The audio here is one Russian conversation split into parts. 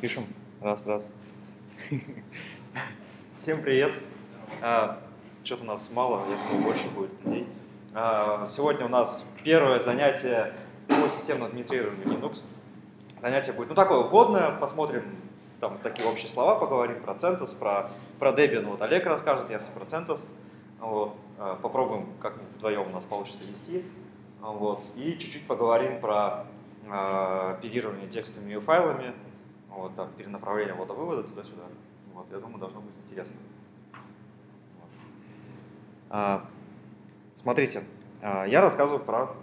Пишем. Раз. Всем привет. Что-то у нас мало, я думаю, больше будет людей. Сегодня у нас первое занятие по системному администрированию Linux. Занятие будет, ну, такое вводное, посмотрим, там такие общие слова поговорим, про CentOS, про Debian, вот Олег расскажет, я про CentOS. Вот. Попробуем, как вдвоем у нас получится вести. Вот. И чуть-чуть поговорим про оперирование текстами и файлами, вот, там, перенаправление ввода-вывода туда-сюда. Вот, я думаю, должно быть интересно. Вот. Смотрите, я рассказываю про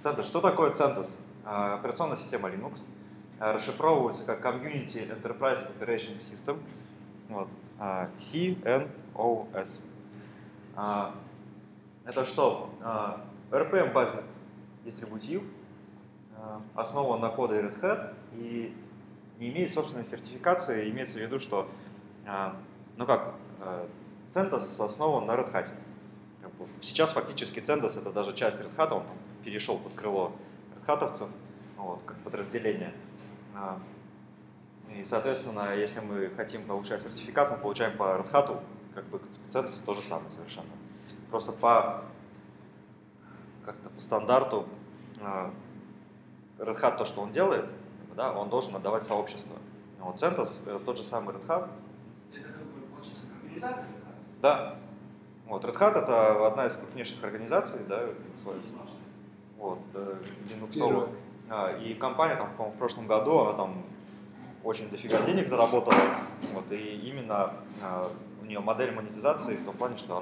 CentOS. Что такое CentOS? Операционная система Linux. Расшифровывается как Community Enterprise Operation System. Вот. CentOS. Это что? RPM-базный дистрибутив, основан на коде Red Hat и не имеет собственной сертификации. Имеется в виду, что CentOS основан на Red Hat. Сейчас фактически CentOS — это даже часть Red Hat, он перешел под крыло Red Hat-овцев, вот, как подразделение. И, соответственно, если мы хотим получать сертификат, мы получаем по Red Hat, как бы в CentOS то же самое совершенно. Просто по стандарту Red Hat, то, что он делает, да, он должен отдавать сообществу. Вот CentOS — тот же самый Red Hat. Это как бы получается организация Red Hat? Да. Вот, Red Hat — это одна из крупнейших организаций, да, вот, Linux. И компания там, по-моему, в прошлом году она там очень дофига денег заработала. Вот, и именно у нее модель монетизации в том плане, что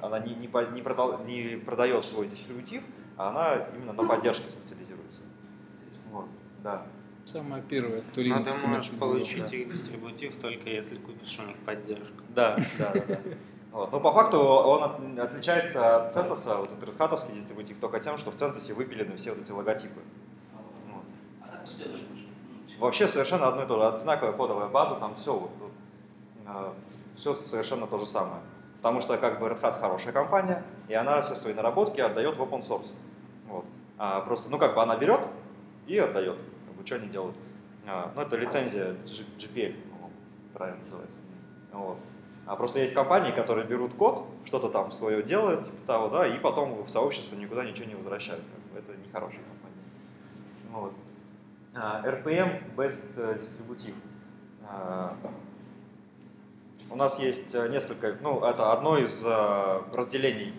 она не продает свой дистрибутив, а она именно на поддержке специализируется. Вот, да. Самое первое. Но ты можешь получить их дистрибутив только если купишь у них поддержку. Да. Вот. Но по факту он отличается от CentOS, вот этот редхатовский дистрибутив, только тем, что в CentOS выпилены все вот эти логотипы. Вот. Вообще совершенно одно и то же. Одинаковая кодовая база, там все, все совершенно то же самое. Потому что как бы Red Hat хорошая компания, и она все свои наработки отдает в open source. Вот. Просто, ну, как бы она берет и отдает. Что они делают? Ну, это лицензия GPL, правильно называется. Вот. Просто есть компании, которые берут код, что-то там свое делают, типа того, да, и потом в сообщество никуда ничего не возвращают. Это нехорошая компания. Вот. RPM-based дистрибутив. У нас есть несколько, ну, это одно из разделений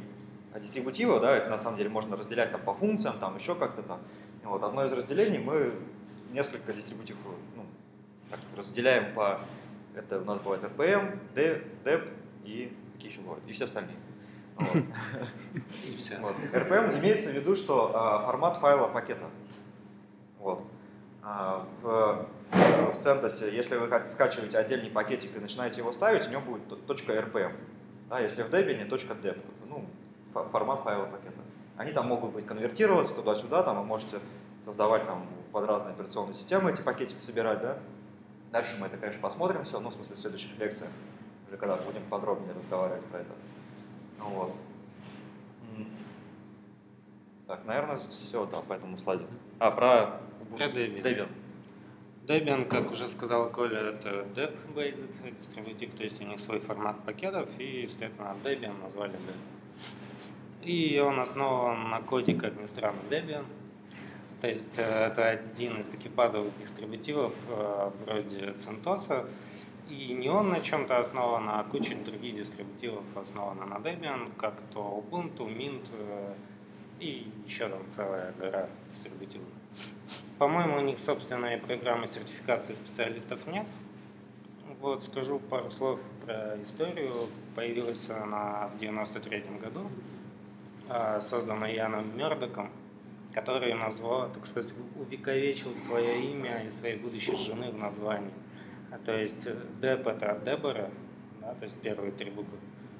дистрибутива, да, это на самом деле можно разделять там по функциям, там еще как-то там. Вот, одно из разделений, мы несколько дистрибутив, ну, так, разделяем по, это у нас бывает RPM, Deb и какие еще бывают, и все остальные. Вот. И все. Вот. RPM имеется в виду, что формат файла пакета. Вот. В CentOS, если вы скачиваете отдельный пакетик и начинаете его ставить, у него будет .rpm. Да, если в Debian, .deb, ну, формат файла пакета. Они там могут быть конвертироваться туда-сюда, там вы можете создавать там под разные операционные системы эти пакетики собирать, да. Дальше мы это, конечно, посмотрим все, ну, в смысле, в следующих лекциях, уже когда будем подробнее разговаривать про это. Вот. Так, наверное, все, да, по этому слайду. Про Debian. Debian, как уже сказал Коля, это Deb-based дистрибутив, то есть у них свой формат пакетов, и, естественно, Debian назвали Deb. И он основан на коде, как ни странно, Debian. То есть это один из таких базовых дистрибутивов вроде CentOS. И не он на чем-то основан, а куча других дистрибутивов основана на Debian, как то Ubuntu, Mint и еще там целая гора дистрибутивов. По-моему, у них собственной программы сертификации специалистов нет. Вот, скажу пару слов про историю. Появилась она в 1993 году. Созданная Яном Мердоком, который назвал, так сказать, увековечил свое имя и своей будущей жены в названии. То есть Деб — это от Дебора, да, то есть первые три буквы,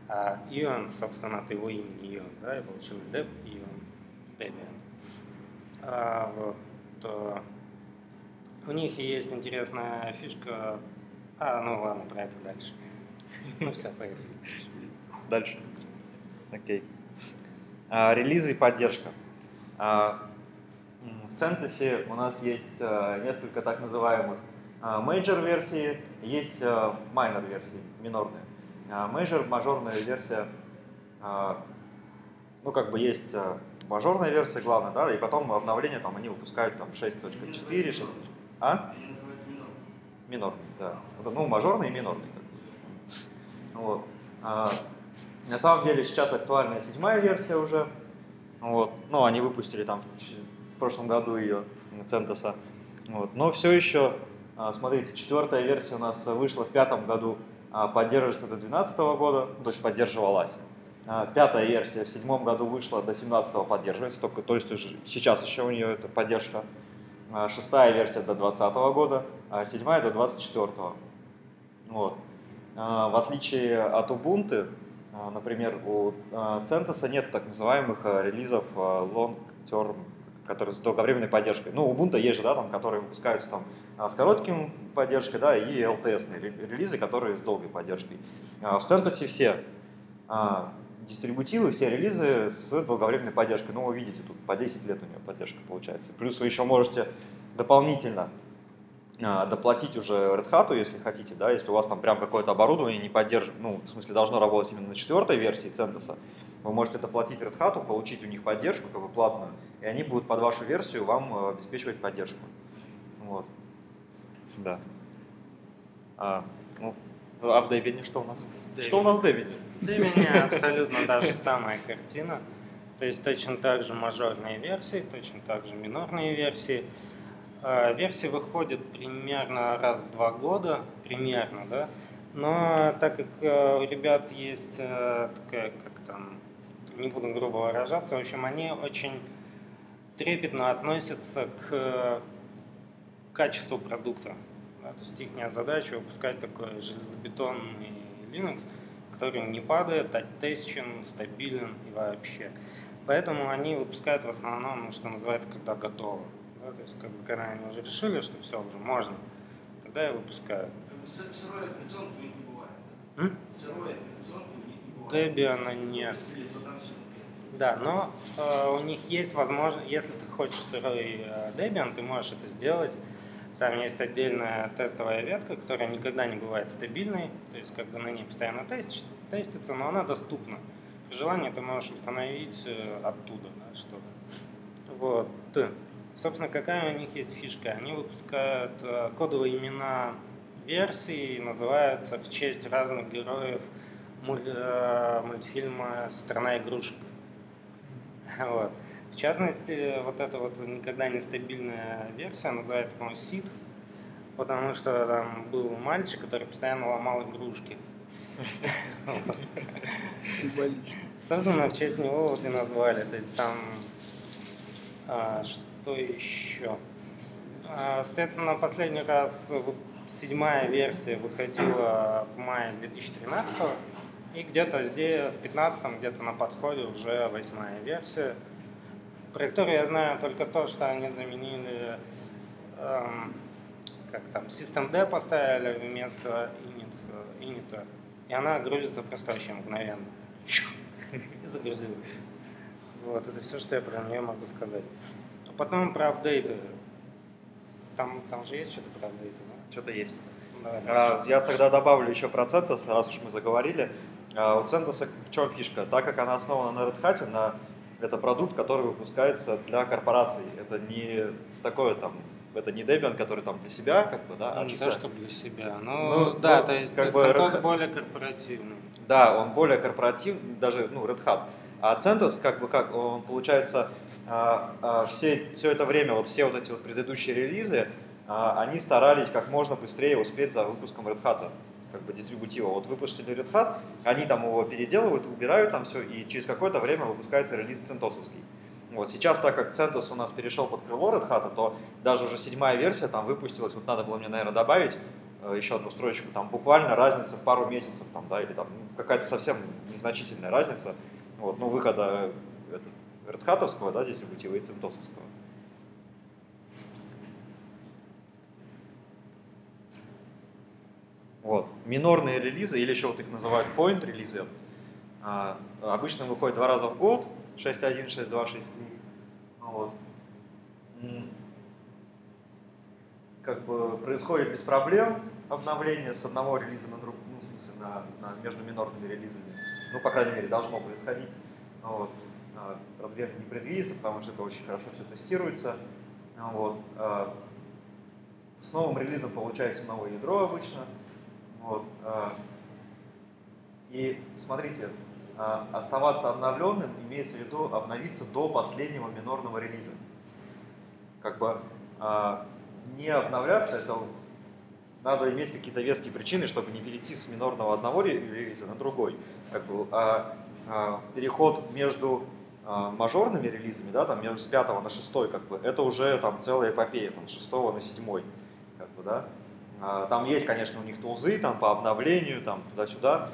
а Ион, собственно, от его имени Ион, да, и получилось Деб, Ион, Дебиан. Вот, у них есть интересная фишка. Ну ладно, про это дальше. Ну все, поехали. Дальше. Окей. Релизы и поддержка. В CentOS у нас есть несколько так называемых Major версии есть minor версии, минорные. Major, мажорная версия, ну как бы есть мажорная версия, главное, да, и потом обновление там они выпускают там 6.4. А? Они называются минорные. Минорный, да. Ну, мажорный и минорный. Вот. На самом деле сейчас актуальная 7-я версия уже. Вот. Ну, они выпустили там в прошлом году ее, CentOS. Вот. Но все еще, смотрите, 4-я версия у нас вышла в 2005 году, поддерживается до 2012 года, то есть поддерживалась. 5-я версия в 2007 году вышла, до 2017 поддерживается, только, то есть уже, сейчас еще у нее эта поддержка. 6-я версия до 2020 года, а 7-я до 2024. Вот. В отличие от Ubuntu, например, у CentOS нет так называемых релизов long-term, которые с долговременной поддержкой. Ну, Ubuntu есть же, да, там, которые выпускаются там, с коротким поддержкой, да, и LTS релизы, которые с долгой поддержкой. В CentOS все дистрибутивы, все релизы с долговременной поддержкой. Ну, вы видите, тут по 10 лет у нее поддержка получается. Плюс вы еще можете дополнительно доплатить уже Red Hat, если хотите, да, если у вас там прям какое-то оборудование не поддерживает, ну, в смысле, должно работать именно на 4-й версии CentOS, вы можете доплатить Red Hat, получить у них поддержку, как бы платную, и они будут под вашу версию вам обеспечивать поддержку. Вот. Да. Ну, а в Debian что у нас? Debian. Что у нас в Debian? Да, у меня абсолютно та же самая картина. То есть точно так же мажорные версии, точно так же минорные версии. Версии выходят примерно раз в 2 года, примерно, да. Но так как у ребят есть такая, как там, не буду грубо выражаться, в общем, они очень трепетно относятся к качеству продукта. Да? То есть их задача выпускать такой железобетонный Linux, который не падает, оттестен, стабилен и вообще. Поэтому они выпускают в основном, что называется, когда готово. Да? То есть, когда они уже решили, что все, уже можно, тогда и выпускают. Сырой операционки у них не бывает. Сырой операционки у них не бывает. Debian нет. Да, но у них есть возможность, если ты хочешь сырой Debian, ты можешь это сделать. Там есть отдельная тестовая ветка, которая никогда не бывает стабильной, то есть когда на ней постоянно тестится, но она доступна. При желании ты можешь установить оттуда, да, что-то. Вот. Собственно, какая у них есть фишка? Они выпускают кодовые имена версий, называются в честь разных героев мультфильма «Страна игрушек». Вот. В частности, вот эта вот никогда не стабильная версия называется, по-моему, Sid, потому что там был мальчик, который постоянно ломал игрушки. Собственно, в честь него вот и назвали. То есть там что еще? Соответственно, последний раз 7-я версия выходила в мае 2013, и где-то здесь в 2015, где-то на подходе уже 8-я версия. Про которую я знаю только то, что они заменили, как там, systemd поставили вместо init, и она грузится просто очень мгновенно. И загрузилась. Вот, это все, что я про нее могу сказать. А потом про апдейты. Там же есть что-то про апдейты, да? Что-то есть. Я тогда добавлю еще про CentOS, раз уж мы заговорили. У CentOS в чем фишка? Так как она основана на Red Hat, это продукт, который выпускается для корпораций. Это не такое там, это не Debian, который там для себя, как бы, да. Не то, что для себя. Ну да, то есть как бы CentOS более корпоративный. Да, он более корпоративный, даже ну Red Hat. А CentOS, как бы как, он получается все это время, вот все вот эти вот предыдущие релизы, они старались как можно быстрее успеть за выпуском Red Hat. Как бы дистрибутива. Вот выпустили Red Hat, они там его переделывают, убирают там все, и через какое-то время выпускается релиз CentOS-овский. Вот сейчас, так как CentOS у нас перешел под крыло Red Hat, то даже уже 7-я версия там выпустилась, вот надо было мне, наверное, добавить еще одну строчку, там буквально разница в пару месяцев, там, да, или там какая-то совсем незначительная разница, вот, ну, выхода Red Hat-овского, да, дистрибутива и CentOS-овского. Вот. Минорные релизы, или еще вот их называют point релизы, обычно выходят 2 раза в год, 6.1, 6.2, 6.3. Вот. как бы происходит без проблем обновление с одного релиза на другой, ну, в смысле, на между минорными релизами. Ну, по крайней мере, должно происходить. Вот. Проблем не предвидится, потому что это очень хорошо все тестируется. Вот. С новым релизом получается новое ядро обычно. Вот. И смотрите, оставаться обновленным имеется в виду обновиться до последнего минорного релиза. Как бы не обновляться, это надо иметь какие-то веские причины, чтобы не перейти с минорного одного релиза на другой. Как бы, переход между мажорными релизами, да, там, между с 5 на 6, как бы, это уже там, целая эпопея, там, с 6 на 7. Как бы, да. Там есть, конечно, у них тулзы там, по обновлению, там, туда-сюда,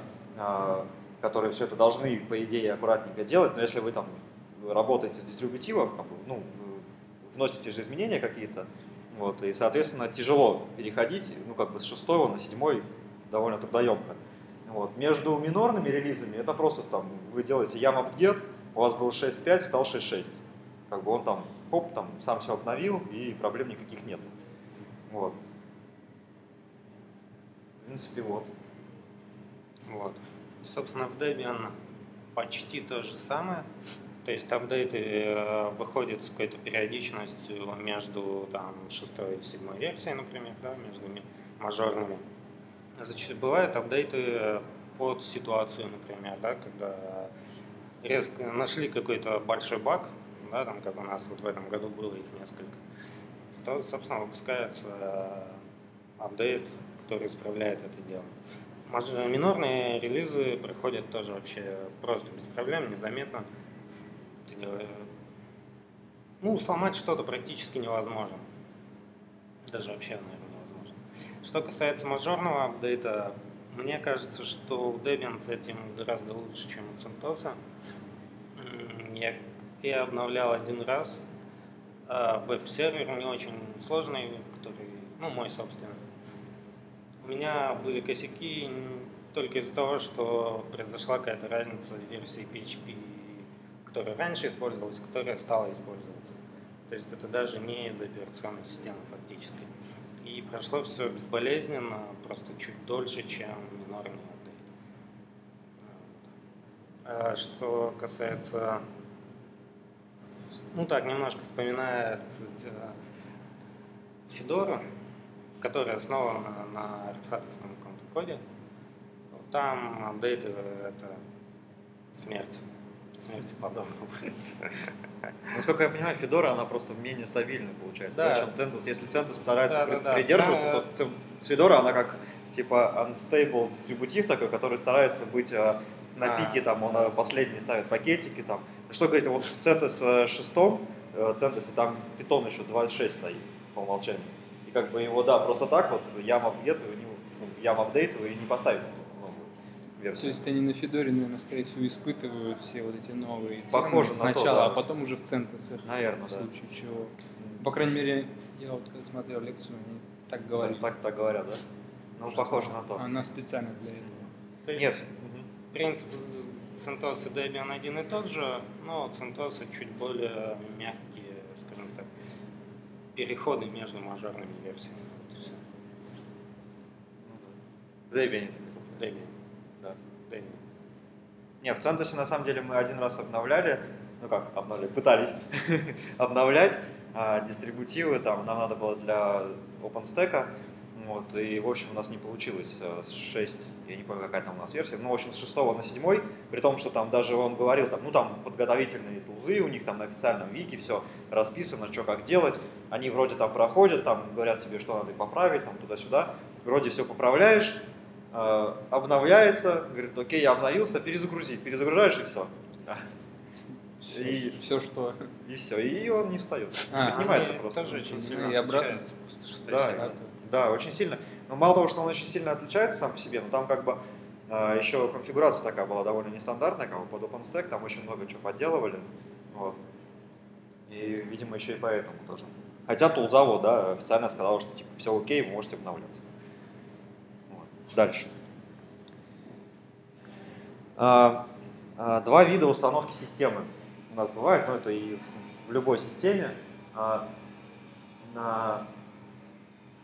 которые все это должны, по идее, аккуратненько делать, но если вы там работаете с дистрибутивом, как бы, ну, вносите же изменения какие-то, вот, и, соответственно, тяжело переходить, ну, как бы с 6 на 7 довольно трудоемко. Вот. Между минорными релизами это просто там, вы делаете yum-upget, у вас был 6.5, стал 6.6. Как бы он там, хоп, там, сам все обновил, и проблем никаких нет. Вот. В принципе, вот. Вот. Собственно, в Debian почти то же самое. То есть апдейты выходят с какой-то периодичностью между там, 6 и 7 версией, например, да, между мажорными. Зачастую бывают апдейты под ситуацию, например, да, когда резко нашли какой-то большой баг, да, там, как у нас вот в этом году было их несколько, то, собственно, выпускается апдейт, который исправляет это дело. Минорные релизы проходят тоже вообще просто без проблем, незаметно. Ну, сломать что-то практически невозможно. Даже вообще, наверное, невозможно. Что касается мажорного апдейта, мне кажется, что у Debian с этим гораздо лучше, чем у CentOS. Я обновлял один раз веб-сервер, не очень сложный, который, ну, мой собственный. У меня были косяки только из-за того, что произошла какая-то разница в версии PHP, которая раньше использовалась, которая стала использоваться. То есть это даже не из операционной системы фактически. И прошло все безболезненно, просто чуть дольше, чем минорный апдейт. Что касается... Ну так, немножко вспоминая, кстати, Федору, которая основана на Red Hat-овском каком-то коде. Там апдейты — это смерть. Смерти подобного просто. Насколько я понимаю, Федора, она просто менее стабильна получается, да, чем CentOS. Если CentOS старается придерживаться, то Федора, она как типа unstable дистрибутив такой, который старается быть на пике, там он последний ставит пакетики. Там. Что говорить, вот в CentOS 6, CentOS, там Python еще 26 стоит по умолчанию. И как бы его, да, просто так вот ям-апдейт вы не поставите. То есть они на Федоре, наверное, скорее всего, испытывают все вот эти новые похоже сначала, на то, да. А потом уже в CentOS. Наверное, в случае да. Чего. По крайней мере, я вот когда смотрел лекцию, они так говорят. Так говорят, да? Ну, похоже на то. Она специально для этого. То есть, нет. Принцип CentOS и Debian один и тот же, но CentOS чуть более мягкие, скажем так, переходы между мажорными версиями. Вот все. Debian. Debian. Не, в CentOS на самом деле мы один раз обновляли, ну как обновляли, пытались обновлять дистрибутивы, там нам надо было для OpenStack, вот, и в общем у нас не получилось с 6, я не помню, какая там у нас версия, ну в общем с 6 на 7, при том, что там даже он говорил, там, ну там подготовительные тулзы, у них там на официальном вики все расписано, что как делать, они вроде там проходят, там говорят тебе, что надо поправить, там туда-сюда, вроде все поправляешь, обновляется, говорит, окей, я обновился, перезагрузи, перезагружаешь и все. Все что? И все, и он не встает, не поднимается просто. Тоже очень сильно и отличается. Да, очень сильно. Но мало того, что он очень сильно отличается сам по себе, но там как бы еще конфигурация такая была довольно нестандартная, как бы под OpenStack, там очень много чего подделывали. Вот. И, видимо, еще и поэтому тоже. Хотя тулзавод, да, официально сказал, что типа все окей, вы можете обновляться. Дальше. Два вида установки системы у нас бывает, но это и в любой системе.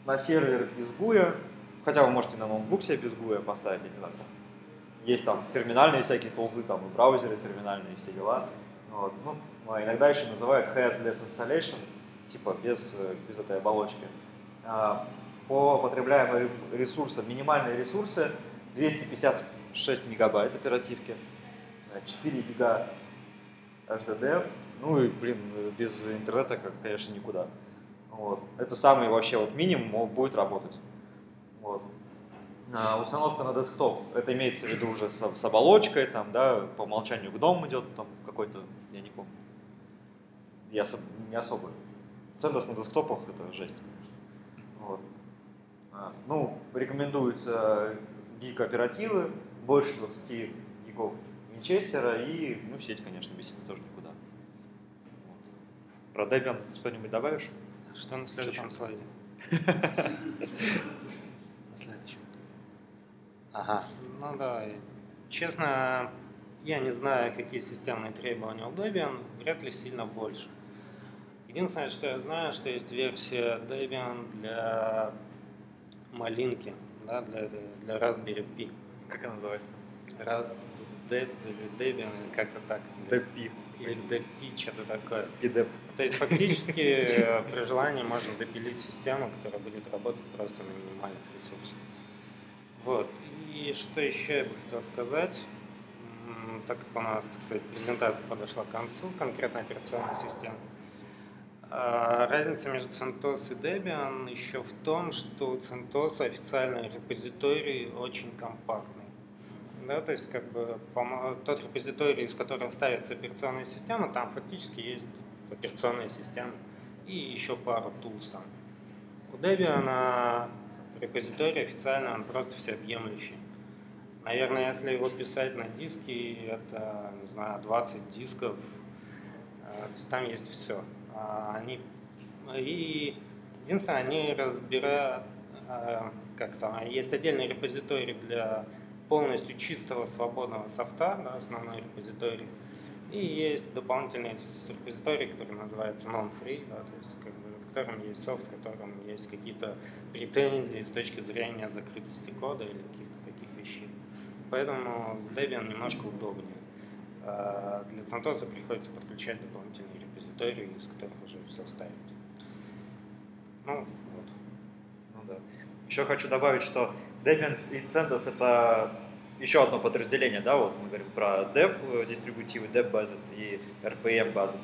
на сервер без GUI, хотя вы можете на ноутбук себе без GUI поставить, я не знаю, есть там терминальные всякие тулзы, там и браузеры терминальные, все дела. Вот. Ну, иногда еще называют headless installation, типа без этой оболочки. По потребляемым ресурсам, минимальные ресурсы 256 мегабайт оперативки, 4 гига HDD, ну и, блин, без интернета, конечно, никуда. Вот. Это самый вообще вот минимум, он будет работать. Вот. Установка на десктоп, это имеется в виду уже с оболочкой, там, да, по умолчанию GNOME идет, там какой-то, я не помню, я не особо. CentOS на десктопах это жесть. Вот. Ну, рекомендуются гиг-оперативы, больше 20 гигов Винчестера и, ну, сеть, конечно, без сети тоже никуда. Вот. Про Debian что-нибудь добавишь? Что на следующем слайде? На следующем. Ага. Ну да, честно, я не знаю, какие системные требования у Debian, вряд ли сильно больше. Единственное, что я знаю, что есть версия Debian для малинки, да, для Raspberry Pi. Как она называется? Raspberry Debian, как-то так. Debian. Или Debian, что-то такое. Debian. То есть фактически при желании можно допилить систему, которая будет работать просто на минимальных ресурсах. Вот. И что еще я бы хотел сказать, так как у нас, так сказать, презентация подошла к концу, конкретно операционной системы. Разница между CentOS и Debian еще в том, что у CentOS официальный репозиторий очень компактный. Да, то есть, как бы, тот репозиторий, из которого ставится операционная система, там фактически есть операционная система и еще пару тулз. У Debian репозиторий официально, он просто всеобъемлющий. Наверное, если его писать на диске, это, не знаю, 20 дисков, то есть там есть все. Единственное, они разбирают, есть отдельный репозиторий для полностью чистого свободного софта, да, основной репозиторий, и есть дополнительный репозиторий, который называется non-free, да, то есть, как бы, в котором есть софт, в котором есть какие-то претензии с точки зрения закрытости кода или каких-то таких вещей. Поэтому с Debian немножко удобнее. Для CentOS приходится подключать дополнительные репозитории, из которых уже все ставят. Ну, вот. Ну, да. Еще хочу добавить, что Debian и CentOS — это еще одно подразделение, да, вот мы говорим про Deb дистрибутивы, Deb базы и RPM базы.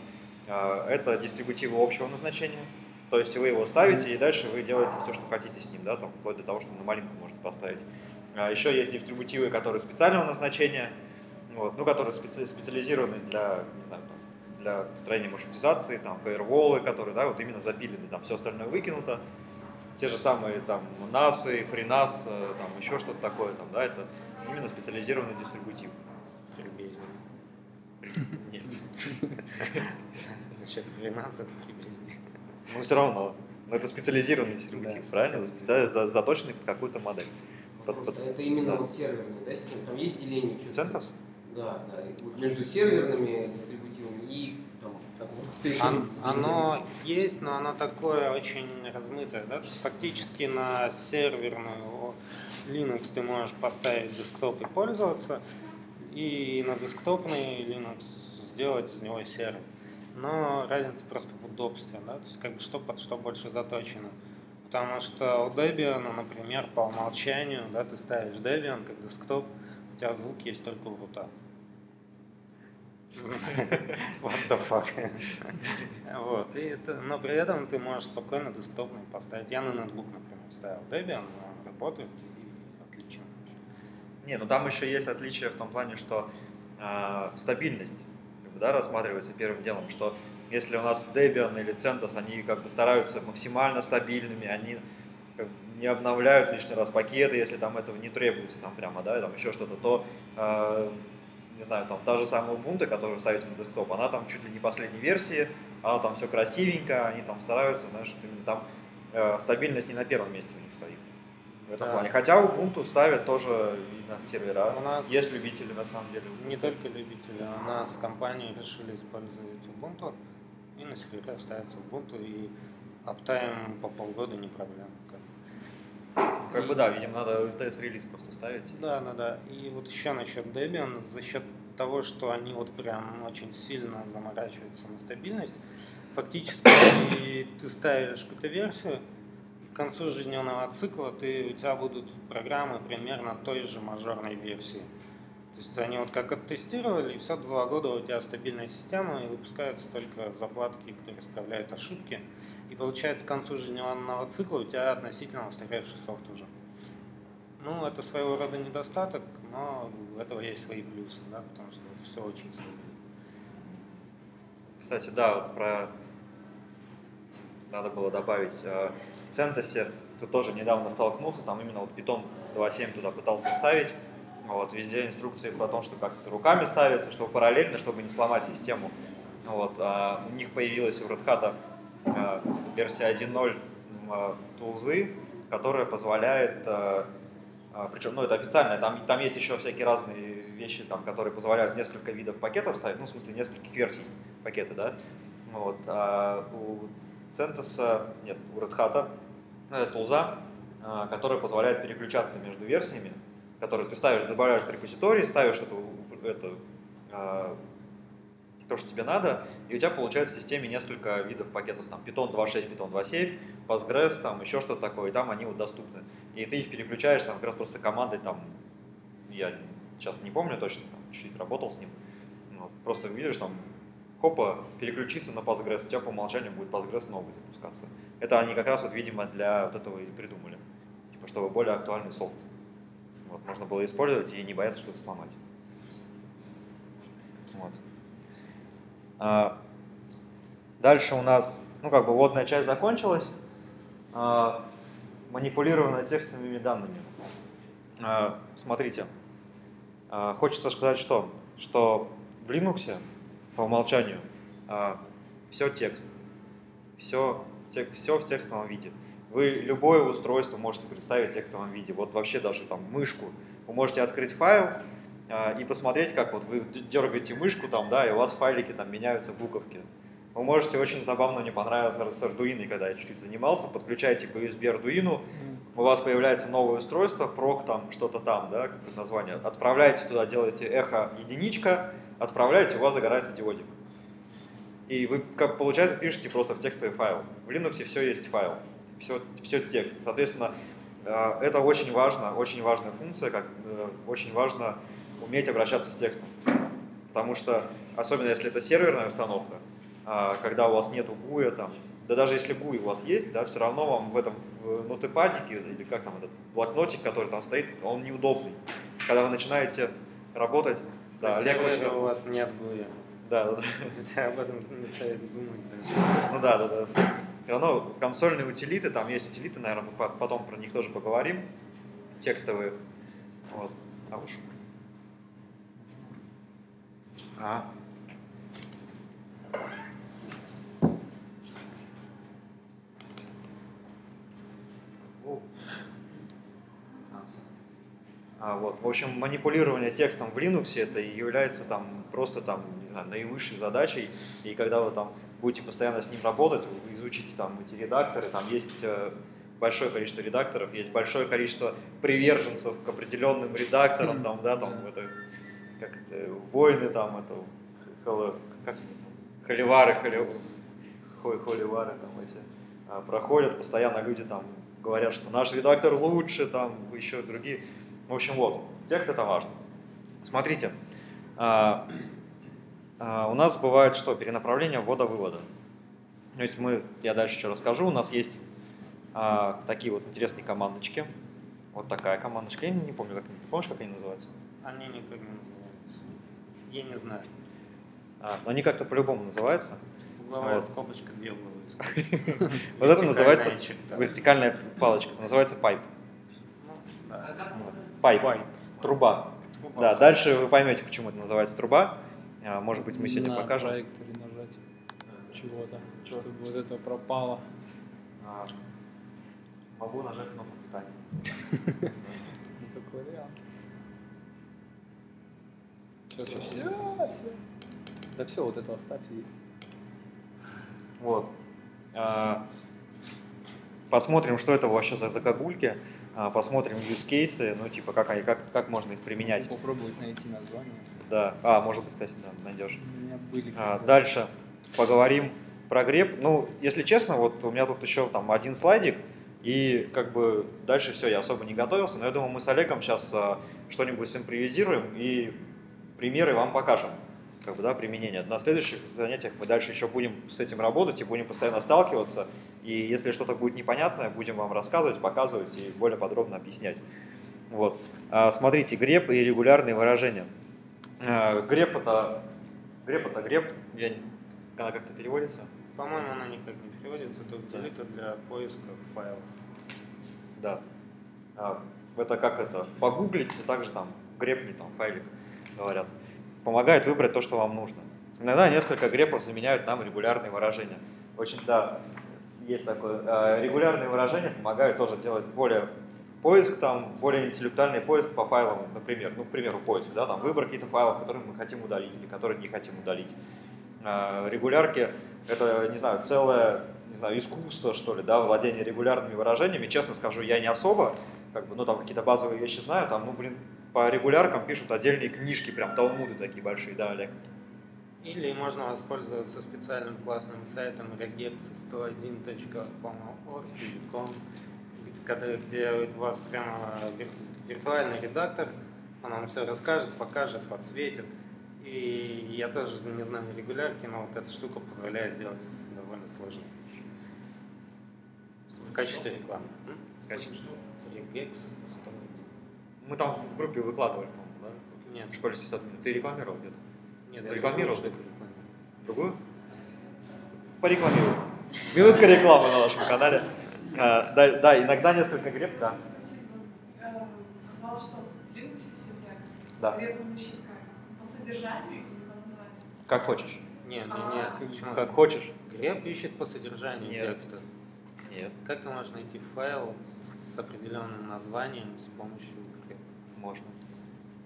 Это дистрибутивы общего назначения, то есть вы его ставите и дальше вы делаете все, что хотите с ним, да, там, вплоть до того, что на малинку можно поставить. Еще есть дистрибутивы, которые специального назначения, вот, ну, которые специализированы для, не знаю, там, для построения маршрутизации, там, фаерволы, которые, да, вот именно запилены, там все остальное выкинуто. Те же самые там NAS, FreeNAS, там еще что-то такое, там, да, это именно специализированный дистрибутив. Фрибезди. Нет. Значит, FreeNAS — это фрибезди. Ну, все равно. Но это специализированный дистрибутив, правильно? Заточенный под какую-то модель. Это именно серверный, да, система? Там есть деление чего-то? Да, да. Вот между серверными дистрибутивами и там, workstation. Оно есть, но оно такое очень размытое. Да? Фактически на серверную Linux ты можешь поставить десктоп и пользоваться, и на десктопный Linux сделать из него сервер. Но разница просто в удобстве, да? То есть, как бы, что под что больше заточено. Потому что у Debian, например, по умолчанию, да, ты ставишь Debian как десктоп, у тебя звук есть только у рута. What the fuck. Вот. Но при этом ты можешь спокойно десктопный поставить. Я на ноутбук, например, ставил Debian, он работает и отлично. Не, ну там еще есть отличие в том плане, что стабильность, да, рассматривается первым делом, что если у нас Debian или CentOS, они как бы стараются максимально стабильными, они не обновляют лишний раз пакеты, если там этого не требуется, там прямо, да, там еще что-то, то, не знаю, там та же самая Ubuntu, которую ставится на десктоп, она там чуть ли не последней версии, она там все красивенько, они там стараются, знаешь, именно там стабильность не на первом месте у них стоит. В этом плане. Хотя Ubuntu ставят тоже и на сервера. У нас есть любители, на самом деле. Ubuntu. Не только любители, у нас в компании решили использовать Ubuntu, и на сервера ставится Ubuntu, и Аптайм по полгода не проблема. Как бы да, видимо, надо LTS-релиз просто ставить. Да, да, да. И вот еще насчет Debian, за счет того, что они вот прям очень сильно заморачиваются на стабильность, фактически ты ставишь какую-то версию, и к концу жизненного цикла у тебя будут программы примерно той же мажорной версии. То есть они вот как оттестировали, и все 2 года у тебя стабильная система, и выпускаются только заплатки, которые исправляют ошибки. И получается, к концу жизненного цикла у тебя относительно устаревший софт уже. Ну, это своего рода недостаток, но у этого есть свои плюсы, да, потому что вот все очень сложно. Кстати, да, вот про... надо было добавить, в CentOS ты тоже недавно столкнулся, там именно вот Python 2.7 туда пытался вставить. Вот, везде инструкции про то, что как-то руками ставится, что параллельно, чтобы не сломать систему. Вот, у них появилась у Red Hat версия 1.0 тулзы, которая позволяет, причем, ну, это официально, там есть еще всякие разные вещи, там, которые позволяют несколько видов пакетов ставить, ну, в смысле, нескольких версий пакета, да. Вот, у CentOS, нет, у Red Hat тулза, которая позволяет переключаться между версиями, которые ты ставишь, добавляешь в репозитории, ставишь то, что тебе надо, и у тебя получается в системе несколько видов пакетов, там Python 2.6, Python 2.7, Postgres, там еще что-то такое, и там они вот доступны. И ты их переключаешь, там как раз просто командой, там, я сейчас не помню точно, чуть-чуть работал с ним, вот, просто видишь, там, хопа, переключиться на Postgres, у тебя по умолчанию будет Postgres новый запускаться. Это они как раз, вот, видимо, для вот этого и придумали, типа, чтобы более актуальный софт. Вот, можно было использовать и не бояться что-то сломать. Вот. Дальше у нас, ну как бы вводная часть закончилась. Манипулирование текстовыми данными. Смотрите, хочется сказать, что в Linux по умолчанию все текст. Все в текстовом виде. Вы любое устройство можете представить в текстовом виде. Вот вообще даже там мышку. Вы можете открыть файл и посмотреть, как вот вы дергаете мышку, там, да, и у вас в файлике там меняются буковки. Вы можете, очень забавно, мне понравилось с Arduino, когда я чуть-чуть занимался, подключаете по USB Arduino, у вас появляется новое устройство, прок там, что-то там, да, как это название. Отправляете туда, делаете эхо единичка, отправляете, у вас загорается диодик. И вы, как получается, пишете просто в текстовый файл. В Linux все есть файл. Все текст. Соответственно, это очень важно, очень важная функция, очень важно уметь обращаться с текстом. Потому что, особенно если это серверная установка, когда у вас нету GUI, там, да даже если GUI у вас есть, да, все равно вам в этом нотепадике, или как там этот блокнотик, который там стоит, он неудобный. Когда вы начинаете работать... Да, сервера у вас нет GUI. Да, да, да. Об этом не стоит думать даже. Ну да, да, да. Все равно консольные утилиты, там есть утилиты, наверное, мы потом про них тоже поговорим, текстовые. Вот. А уж. Вот. В общем, манипулирование текстом в Linux это и является там просто там, не знаю, наивысшей задачей, и когда вы там будете постоянно с ним работать, вы изучите там эти редакторы, там есть большое количество редакторов, есть большое количество приверженцев к определенным редакторам, там, да, там, это, как это, войны, там, это, как, холивары, там, эти, проходят, постоянно люди там говорят, что наш редактор лучше, там, еще другие, в общем, вот, текст это важно. Смотрите, у нас бывает что? Перенаправление ввода-вывода. То есть я дальше еще расскажу. У нас есть такие вот интересные командочки. Вот такая командочка. Я не помню, как они. Ты помнишь, как они называются? Они никак не называются. Я не знаю. Они как-то по-любому называются. Угловая скобочка, 2 угловые скобочки. Вот это называется вертикальная палочка. Называется пайп. Пайп. Труба. Да, дальше вы поймете, почему это называется труба. Может быть, мы сегодня на покажем. Проект перенажать чего-то, чтобы вот это пропало. Могу нажать кнопку питания. Никакой вариант. Все. Да все, вот это оставь. Вот. Посмотрим, что это вообще за закагульки, посмотрим юзкейсы, ну типа как можно их применять. Попробовать найти название. Да, может быть, кстати, да, найдешь. У меня были дальше поговорим про греп. Ну, если честно, вот у меня тут еще там один слайдик, и как бы дальше все, я особо не готовился, но я думаю, мы с Олегом сейчас что-нибудь симпровизируем и примеры вам покажем. Как бы, да, применение. На следующих занятиях мы дальше еще будем с этим работать и будем постоянно сталкиваться. И если что-то будет непонятное, будем вам рассказывать, показывать и более подробно объяснять. Вот. Смотрите, греп и регулярные выражения. Греп. Она как-то переводится? По-моему, она никак не переводится. Тут делит для поиска в файлах. Да. Это как это? Погуглить, и также там грепни, там файлик говорят. Помогает выбрать то, что вам нужно. Иногда несколько грепов заменяют нам регулярные выражения. Очень, да, есть такое. Регулярные выражения помогают тоже делать более поиск, там, более интеллектуальный поиск по файлам, например. Ну, к примеру, поиск, да, там, выбор каких-то файлов, которые мы хотим удалить или которые не хотим удалить. Регулярки – это, не знаю, целое, не знаю, искусство, что ли, да, владение регулярными выражениями. Честно скажу, я не особо, как бы, ну, там, какие-то базовые вещи знаю, там, ну, блин, по регуляркам пишут отдельные книжки, прям талмуды такие большие, да, Олег? Или можно воспользоваться специальным классным сайтом regex101.org.com, где у вас прямо виртуальный редактор, он вам все расскажет, покажет, подсветит. И я тоже не знаю регулярки, но вот эта штука позволяет делать довольно сложные вещи. В качестве рекламы. В качестве что? regex101. Мы там в группе выкладывали, по-моему, да? Нет. В школе сисадмин. Ты рекламировал где-то? Нет, рекламировал. Другую? Порекламирую. Минутка рекламы на нашем канале. Да, иногда несколько греб, да. Сказал, что в Linux все текст. Да. По содержанию или по названию? Как хочешь. Нет. Как хочешь. Греб ищет по содержанию текста. Нет. Как ты можешь найти файл с определенным названием с помощью грепа? Можно.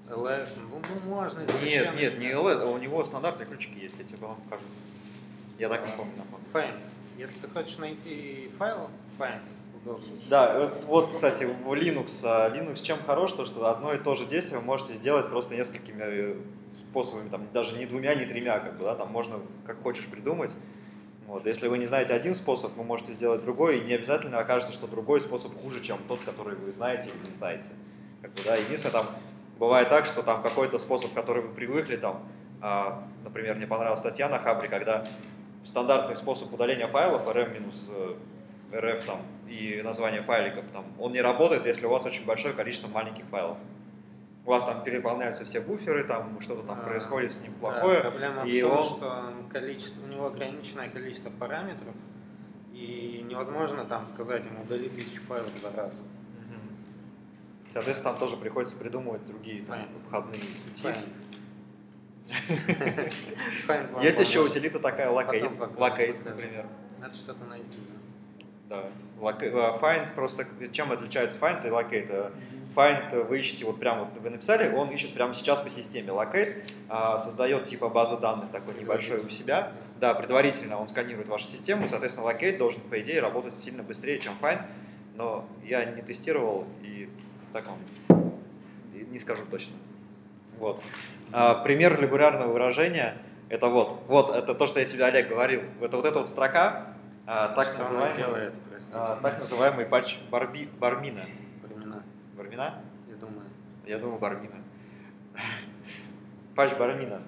LS, ну можно. Нет, не LS, а у него стандартные ключики есть, я тебе вам покажу. Я так не помню. Find. Если ты хочешь найти файл, find. Удобно. Да, вот, кстати, в Linux чем хорош, то что одно и то же действие вы можете сделать просто несколькими способами, там, даже не двумя, не тремя, как бы, да, там можно как хочешь придумать. Вот. Если вы не знаете один способ, вы можете сделать другой, и не обязательно окажется, что другой способ хуже, чем тот, который вы знаете или не знаете. Как бы, да, единственное, там бывает так, что там какой-то способ, который вы привыкли, там, например, мне понравилась статья на Хабре, когда стандартный способ удаления файлов rm-rf там, и название файликов, там, он не работает, если у вас очень большое количество маленьких файлов. У вас там переполняются все буферы, там что-то там происходит с ним плохое. Да, проблема и в том, что количество, у него ограниченное количество параметров, и невозможно там сказать ему удали 1000 файлов за раз. Соответственно, там тоже приходится придумывать другие обходные пути. Есть еще утилита такая, locate, например. Надо что-то найти. Да. Find просто, чем отличается find и locate? Find вы ищете, вот прямо вот вы написали, он ищет прямо сейчас по системе. Locate создает типа базы данных такой небольшой у себя. Да, предварительно он сканирует вашу систему, соответственно, locate должен, по идее, работать сильно быстрее, чем find. Но я не тестировал и так вам не скажу точно. Вот. Пример регулярного выражения – это вот, это то, что я тебе, Олег, говорил. Это вот эта вот строка, так называемый патч бармина. Бармина? Я думаю, бармина. Патч бармина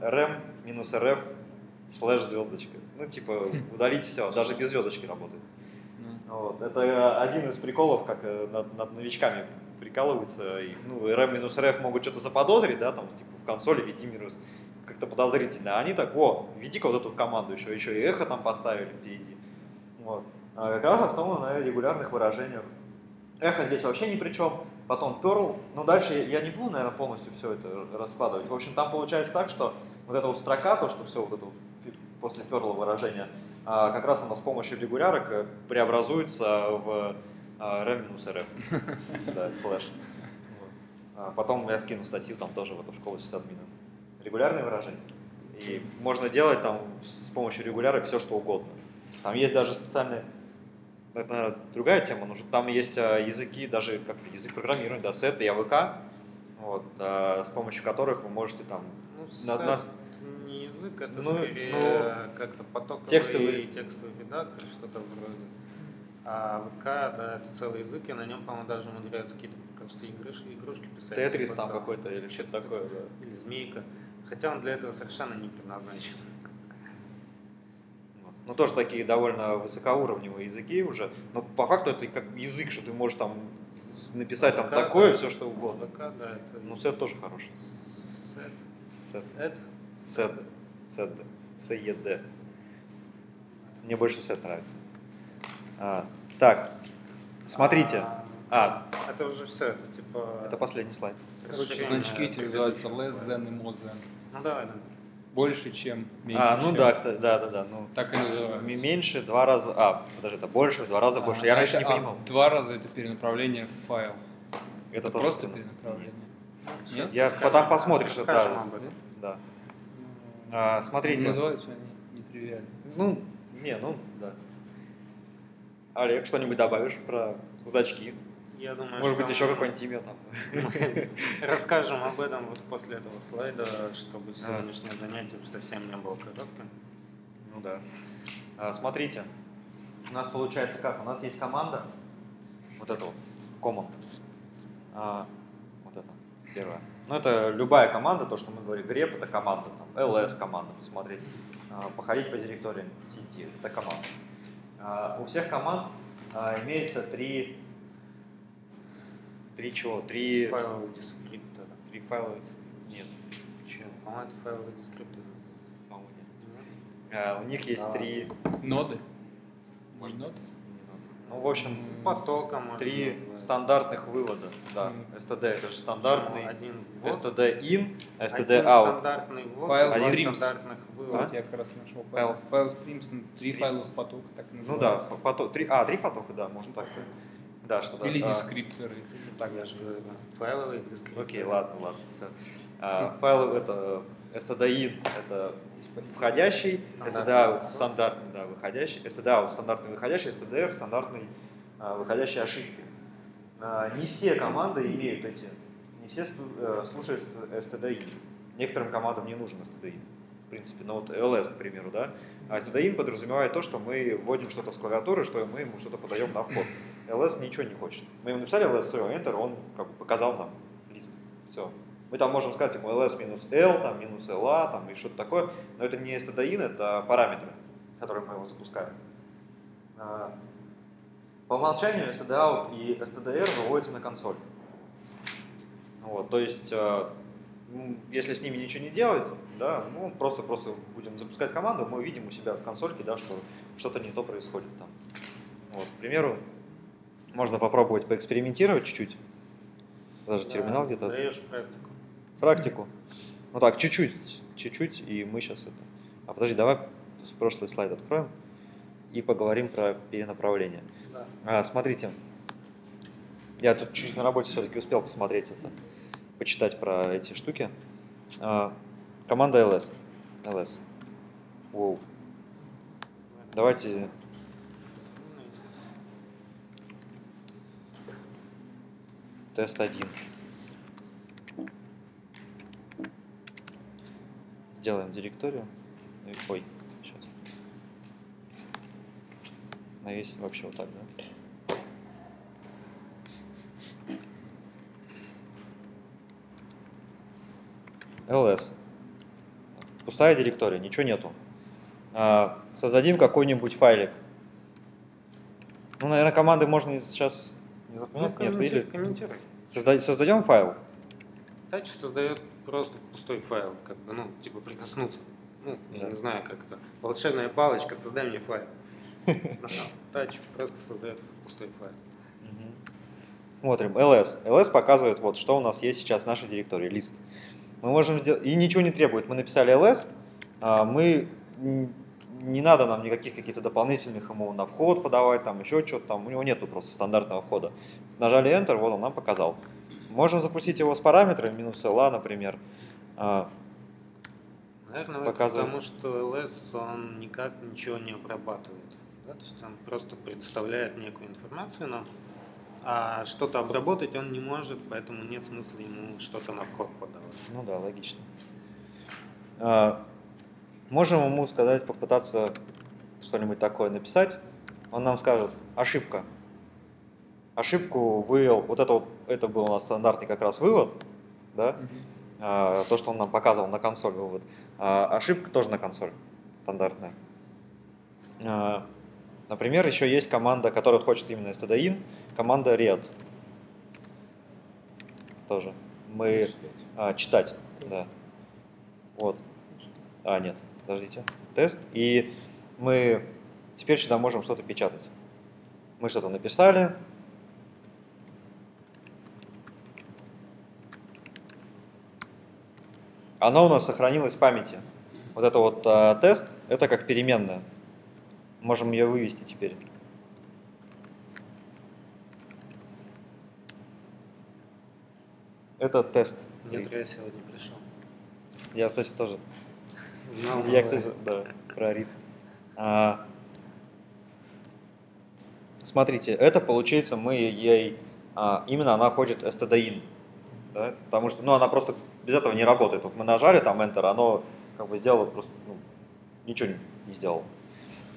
rm-rf/звездочка. Ну, типа, удалить все, даже без звездочки работает. Вот. Это один из приколов, как над новичками прикалываются. Ну, rm-rf могут что-то заподозрить, да, там, типа, в консоли введи минус, как-то подозрительно. А они так, введи-ка вот эту команду еще и эхо там поставили впереди. Вот. Как раз основано на регулярных выражениях. Эхо здесь вообще ни при чем, потом Perl, но дальше я не буду, наверное, полностью все это раскладывать. В общем, там получается так, что вот эта вот строка, то, что все вот это после Perl выражение, как раз у нас с помощью регулярок преобразуется в rem-rf. Да, слэш. Потом я скину статью, там тоже в эту школу сисадмина. Регулярные выражения. И можно делать там с помощью регулярок все, что угодно. Там есть даже специальные это другая тема, но там есть языки, даже как-то язык программирования, да, Set и AVK, вот, с помощью которых вы можете там... Ну, Set не язык, это скорее как-то потоковый текстовый редактор, что-то вроде. А ВК, да, это целый язык, и на нем, по-моему, даже умудряются какие-то просто игрушки писать. Тетрис там какой-то или что-то такое, да. Или Змейка. Хотя он для этого совершенно не предназначен. Ну, тоже такие довольно высокоуровневые языки уже. Но по факту это как язык, что ты можешь там написать там такое, все что угодно. Ну, Сет тоже хороший. Сет. Сет. Сет. Сет. Сед. Мне больше Сет нравится. Так, смотрите. Это уже все, это типа... Это последний слайд. Короче, значки эти называются less than и more than. Ну давай, да. Больше, чем, меньше. А, ну чем. Да, кстати, да. Ну, так и называется. Меньше два раза... А, подожди, это больше, два раза больше. Я раньше не понимал. Два раза это перенаправление в файл. Это просто перенаправление. Нет, я потом посмотришь, что да. Да. Смотрите. Называются они нетривиально. Ну, не, ну, да. Олег, что-нибудь добавишь про значки? Я думаю, может быть, еще какой-нибудь имя там. Расскажем об этом вот после этого слайда, чтобы сегодняшнее занятие уже совсем не было коротким. Ну да. Смотрите, у нас получается как? У нас есть команда, вот эта вот, команда. Вот это, первая. Ну это любая команда, то, что мы говорим, grep это команда, там, ls команда, посмотреть, походить по директориям сети, это команда. У всех команд имеется три файловых дескриптора. Три файловых... Нет. Че? По-моему, это файловые дескрипторы. По-моему, нет. У них есть три... Ноды? Может, ноды? Ну, в общем, потока можно три назвать. Стандартных вывода. Да. STD это же стандартный. Один ввод. STD in, STD out. Стандартный ввод, один стандартных вывод. А? Я как раз нашел. Файл streams, три файла потока, так называется. Ну да, три потока, да, можно так сказать. Да, что-то. Или дескрипторы. Так, я же говорю, да. Файловые дескрипторы. Окей, ладно. Файлы это STD in, это входящий, STD стандартный, да, выходящий, STD стандартный выходящий, STD стандартный выходящий ошибки. Не все команды имеют эти, не все слушают STD in. Некоторым командам не нужен STD in, в принципе, но вот LS, к примеру, да. А STD in подразумевает то, что мы вводим что-то с клавиатуры, что мы ему что-то подаем на вход. LS ничего не хочет. Мы ему написали LS, все, Enter, он как бы показал нам лист, все. Мы там можем сказать ему ls минус l, там минус la, там и что-то такое, но это не stdin, это параметры, которые мы его запускаем. По умолчанию stdout и stdr выводятся на консоль. Вот, то есть, если с ними ничего не делается, да, ну, просто будем запускать команду, мы увидим у себя в консольке, да, что что-то не то происходит там. Вот, к примеру, можно попробовать поэкспериментировать чуть-чуть. Даже терминал где-то. Даешь практику. Ну так, чуть-чуть, и мы сейчас это. А подожди, давай с прошлый слайд откроем и поговорим про перенаправление. Да. Смотрите, я тут чуть на работе все-таки успел посмотреть это, почитать про эти штуки. Команда ls. Wow. Давайте. Тест 1. Сделаем директорию. Ой, сейчас. Навесим вообще вот так, да? ls. Пустая директория, ничего нету. Создадим какой-нибудь файлик. Ну, наверное, команды можно сейчас... Создаем файл. Тач создает просто пустой файл, как бы, ну, типа прикоснуться. Ну, я не знаю, как это. Волшебная палочка, создай мне файл. Тач просто создает пустой файл. Смотрим, ls. ls показывает, вот, что у нас есть сейчас в нашей директории, лист. Мы можем сделать, и ничего не требует. Мы написали ls, не надо нам никаких каких-то дополнительных ему на вход подавать, там еще что-то там, у него нету просто стандартного входа. Нажали Enter, вот он нам показал. Можем запустить его с параметрами, минус LA, например. Наверное, показывает. Потому что LS он никак ничего не обрабатывает. Да? То есть он просто представляет некую информацию нам, а что-то обработать он не может, поэтому нет смысла ему что-то на вход подавать. Ну да, логично. Можем ему сказать, попытаться что-нибудь такое написать. Он нам скажет: ошибка. Ошибку вывел, это был у нас стандартный как раз вывод, да? То, что он нам показывал на консоль вывод. Ошибка тоже на консоль стандартная. Например, еще есть команда, которая хочет именно stdin, команда red. Тоже. Мы читать. Да. Вот. А, нет, подождите. Тест. И мы теперь сюда можем что-то печатать. Мы что-то написали. Оно у нас сохранилось в памяти. Вот это вот тест, это как переменная. Можем ее вывести теперь. Это тест. Я зря сегодня пришел. Я, то есть, тоже. Знал. Я, кстати, да, про рит. Смотрите, это получается, мы ей... именно она хочет stdin. Да? Потому что, ну, она просто без этого не работает. Вот мы нажали там Enter, оно как бы сделало просто... Ну, ничего не сделало.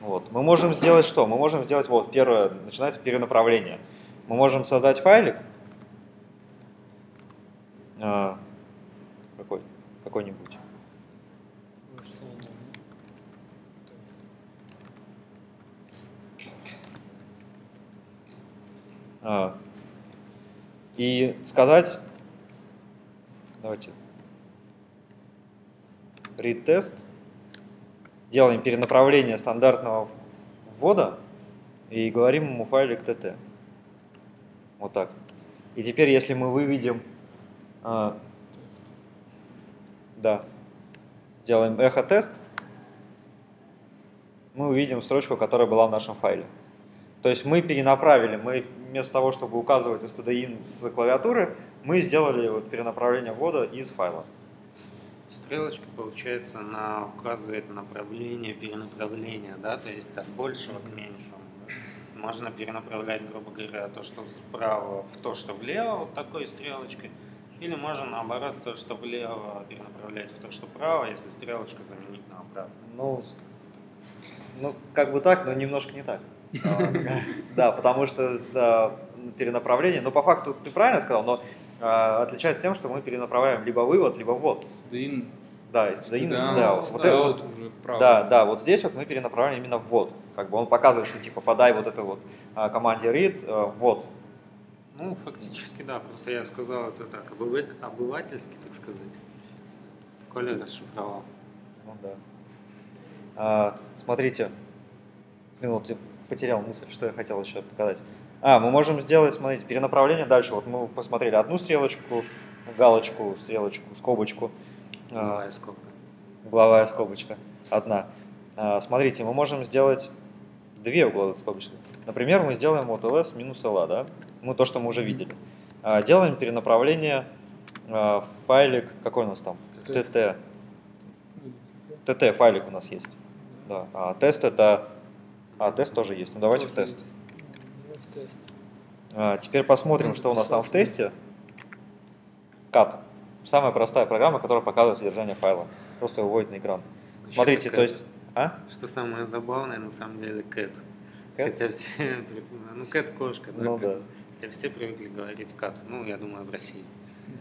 Вот. Мы можем сделать что? Мы можем сделать, вот, первое, начинается перенаправление. Мы можем создать файлик. Какой-нибудь. И сказать... Давайте. Ретест. Делаем перенаправление стандартного ввода и говорим ему файлик tt. Вот так. И теперь, если мы выведем... Да. Делаем эхо-тест. Мы увидим строчку, которая была в нашем файле. То есть мы перенаправили. Мы вместо того, чтобы указывать stdin с клавиатуры, мы сделали вот перенаправление ввода из файла. Стрелочка, получается, она указывает направление перенаправления, да, то есть от большего к меньшему. Можно перенаправлять, грубо говоря, то, что справа, в то, что влево, вот такой стрелочкой. Или можно, наоборот, то, что влево, перенаправлять в то, что вправо, если стрелочку заменить на обратно. Ну, как бы так, но немножко не так. Да, потому что перенаправление, но по факту ты правильно сказал, но отличается тем, что мы перенаправляем либо вывод, либо ввод. Stdin. Да, и stdin, да, вот уже вправо. Да, вот здесь вот мы перенаправляем именно ввод. Как бы он показывает, что типа подай вот этой вот команде read ввод. Ну, фактически, да, просто я сказал это так, обывательски, так сказать. Коля расшифровал. Ну да. Смотрите. Вот я потерял мысль, что я хотел еще показать. Мы можем сделать, смотрите, перенаправление дальше. Вот мы посмотрели одну стрелочку, галочку, стрелочку, скобочку. Главная скобка. Угловая скобочка. Одна. Смотрите, мы можем сделать две угловых скобочки. Например, мы сделаем вот ls минус la, да? Ну, то, что мы уже видели. Делаем перенаправление в файлик, какой у нас там? tt. tt файлик у нас есть. Да. А тест это... тест тоже есть. Ну, давайте в тест. Теперь посмотрим, что у нас там в тесте. Cat. Самая простая программа, которая показывает содержание файла. Просто выводит на экран. Смотрите, то есть... Что самое забавное, на самом деле, cat. Хотя все... Ну, cat кошка, да? Ну, да. Хотя все привыкли говорить cat. Ну, я думаю, в России.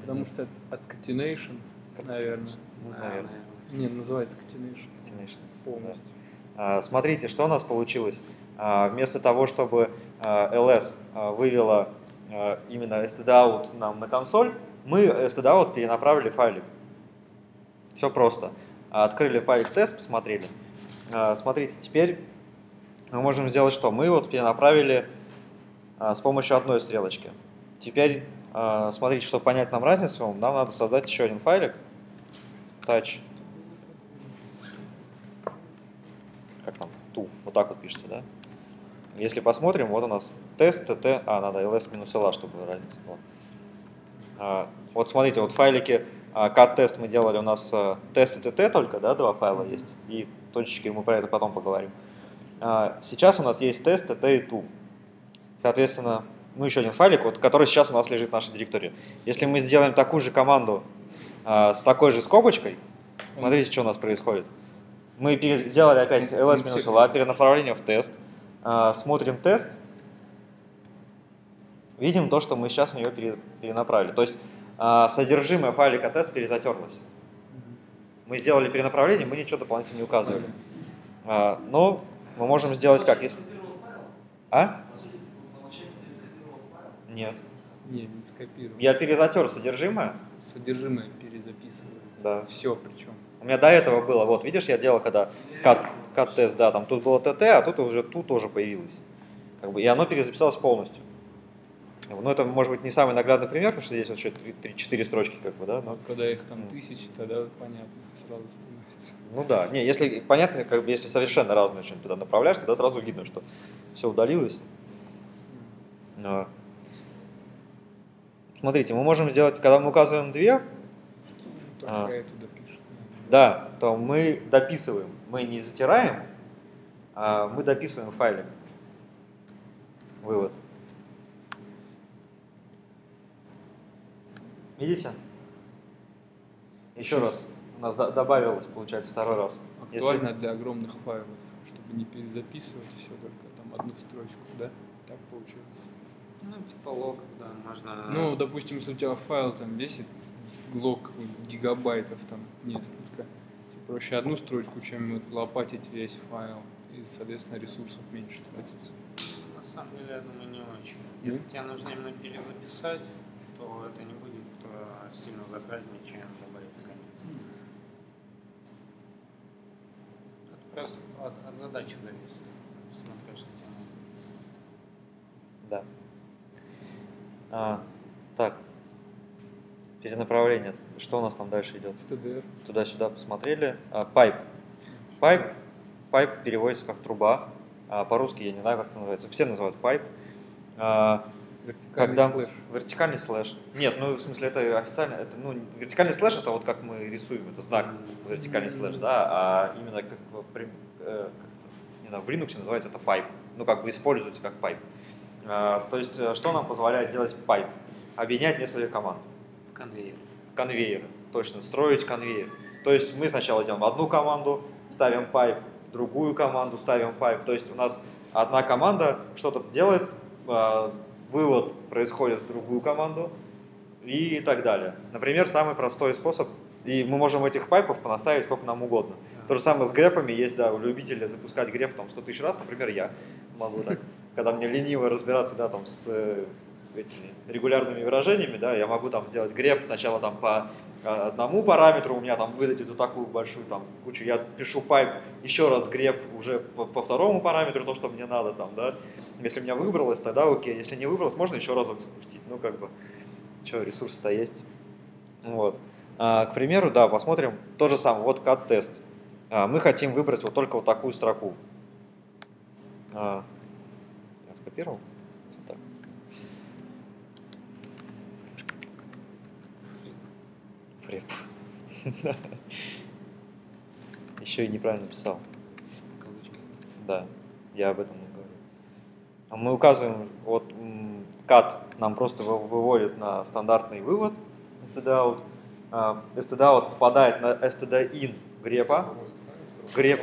Потому что от catenation, наверное. Не, называется catenation. Catenation. Полностью. Смотрите, что у нас получилось. Вместо того, чтобы ls вывела именно stdout нам на консоль, мы stdout перенаправили файлик. Все просто. Открыли файлик тест, посмотрели. Смотрите, теперь мы можем сделать что? Мы вот перенаправили с помощью одной стрелочки. Теперь, смотрите, чтобы понять нам разницу, нам надо создать еще один файлик. Touch. Как там? Ту. Вот так вот пишется, да? Если посмотрим, вот у нас тест, tt, надо ls-la, чтобы разница была. Вот смотрите, вот файлики cat-test мы делали, у нас тест и tt только, да, два файла есть. И точечки, мы про это потом поговорим. Сейчас у нас есть тест t и tu. Соответственно, ну еще один файлик, вот, который сейчас у нас лежит в нашей директории. Если мы сделаем такую же команду с такой же скобочкой, смотрите, что у нас происходит. Мы сделали опять ls-la, перенаправление в тест. Смотрим тест, видим то, что мы сейчас в нее перенаправили. То есть содержимое файлика тест перезатерлось. Мы сделали перенаправление, мы ничего дополнительно не указывали. Но мы можем сделать как? Если... А? Нет. Не, не скопировал. Я перезатер содержимое. Содержимое перезаписываю. Да. Все причем. У меня до этого было, вот видишь, я делал когда кат-тест, да, там тут было ТТ, а тут уже тут тоже появилось. Как бы, и оно перезаписалось полностью. Ну, это может быть не самый наглядный пример, потому что здесь вот еще 3-4 строчки, как бы, да. Но... Когда их там тысячи, тогда понятно, сразу становится. Ну да, не, если понятно, как бы если совершенно разное что-нибудь туда направляешь, тогда сразу видно, что все удалилось. Но... Смотрите, мы можем сделать, когда мы указываем 2, да, то мы дописываем, мы не затираем, а мы дописываем файлик. Вывод. Видите? Еще раз. У нас добавилось, получается, второй раз. Актуально если... для огромных файлов, чтобы не перезаписывать все, только там одну строчку, да? Так получается. Ну, типа лог, да, можно... Ну, допустим, если у тебя файл там весит лог гигабайтов, там несколько, проще одну строчку, чем лопатить весь файл, и, соответственно, ресурсов меньше тратится. На самом деле, я думаю, не очень. Если тебе нужно именно перезаписать, то это не будет сильно затратнее, чем добавить в конец. Это просто от задачи зависит. Смотря что тебе нужно. Да. Так, перенаправление. Что у нас там дальше идет? Туда-сюда посмотрели. Pipe. Pipe переводится как труба. По-русски я не знаю, как это называется. Все называют pipe. Вертикальный слэш. Вертикальный слэш. Нет, ну в смысле это официально. Это, ну, вертикальный слэш это вот как мы рисуем, это знак вертикальный слэш, да, а именно как, не знаю, в Linux называется это pipe. Ну как бы используется как pipe. То есть, что нам позволяет делать pipe? Объединять несколько команд. В конвейер. В конвейер, точно, строить конвейер. То есть, мы сначала делаем одну команду, ставим pipe, другую команду, ставим pipe. То есть, у нас одна команда что-то делает, вывод происходит в другую команду и так далее. Например, самый простой способ, и мы можем этих пайпов понаставить сколько нам угодно. То же самое с грепами есть, да, у любителя запускать греп там 100 тысяч раз, например, я могу так. Когда мне лениво разбираться, да, там, с этими регулярными выражениями, да, я могу там сделать греп сначала там по одному параметру, у меня там выдадет вот такую большую там кучу, я пишу пайп, еще раз греп уже по второму параметру, то, что мне надо там, да. Если у меня выбралось, тогда окей, если не выбралось, можно еще разок запустить, ну, как бы, что, ресурсы-то есть. Вот. К примеру, да, посмотрим то же самое, вот кат-тест. Мы хотим выбрать вот только вот такую строку. Скопировал? Так. Фреп. Еще и неправильно писал. Да, я об этом не говорю. Мы указываем, вот cat нам просто выводит на стандартный вывод stdout. Stdout попадает на stdin грепа. Греп.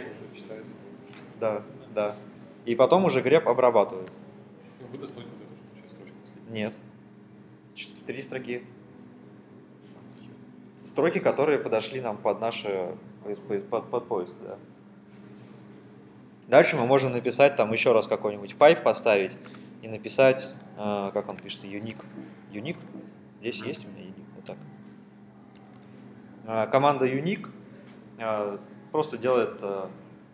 Да, да. И потом уже греп обрабатывает. Выдаст только вот эту же строчку последнюю? Нет. 3 строки. Строки, которые подошли нам под наши под поиск. Да. Дальше мы можем написать там еще раз какой-нибудь pipe поставить и написать, как он пишется, unique. Unique? Здесь есть у меня unique. Вот так. Команда unique просто делает...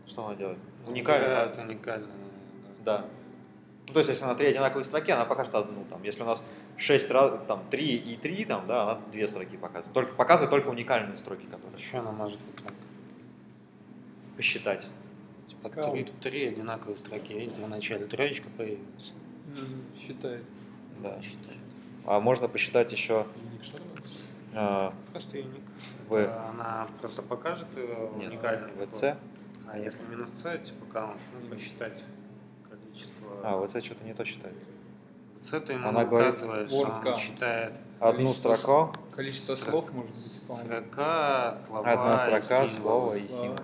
Что она делает? Уникальная. Да, уникальная. Да. Ну, то есть, если на 3 одинаковые строки, она пока что одну. Там, если у нас 6 раз, там 3 и 3, там, да, она 2 строки показывает. Показывает только уникальные строки, которые. Еще она может посчитать. Типа 3 одинаковые строки. Видите, в начале троечка появилась. Считает. Да. Считает. А можно посчитать еще. Просто юник. Она просто покажет уникальный. ВЦ. А если минус c, типа count, нужно считать количество. А, ВЦ что-то не то считает. ВЦ ты ему указываешь, он считает. Одну строку. Количество слов может быть исполнено. Строка, слова, одна строка, слово и символ.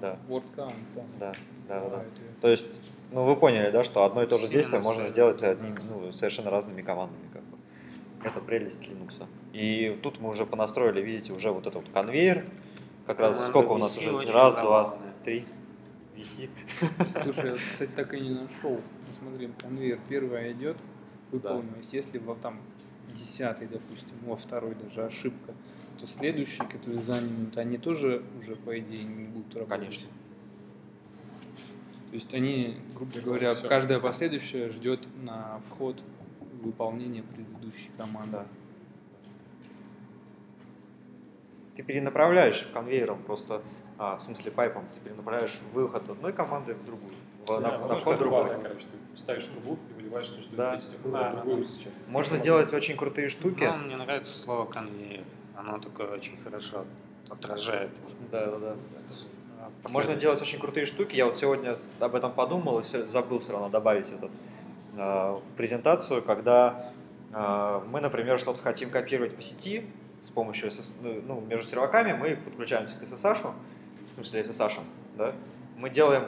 Да. Да. Да, да, да. То есть, ну вы поняли, да, что одно и то же действие можно сделать одним, ну, совершенно разными командами, как бы. Это прелесть Linux. И тут мы уже понастроили, видите, уже вот этот вот конвейер. Как раз сколько у нас уже? Раз, два, три. Виси. Слушай, я, кстати, так и не нашел. Посмотри, конвейер первая идет, выполнилось. Да. Если вот там 10-й, допустим, во второй даже ошибка, то следующие, которые занимут, они тоже уже, по идее, не будут работать. Конечно. То есть они, грубо говоря, каждая последующая ждет на вход выполнения предыдущей команды. Да. Ты перенаправляешь конвейером просто, в смысле пайпом, ты перенаправляешь выход одной команды в другую, на вход другой. Короче, ты ставишь трубу и выливаешь то, что да. Другую сейчас. Можно делать очень крутые штуки. Ну, мне нравится слово конвейер, оно такое очень хорошо отражает. Да, да, да. Можно делать очень крутые штуки. Я вот сегодня об этом подумал и забыл все равно добавить этот в презентацию, когда мы, например, что-то хотим копировать по сети. С помощью ну, между серваками мы подключаемся к SSH, в смысле SSH, да? Мы делаем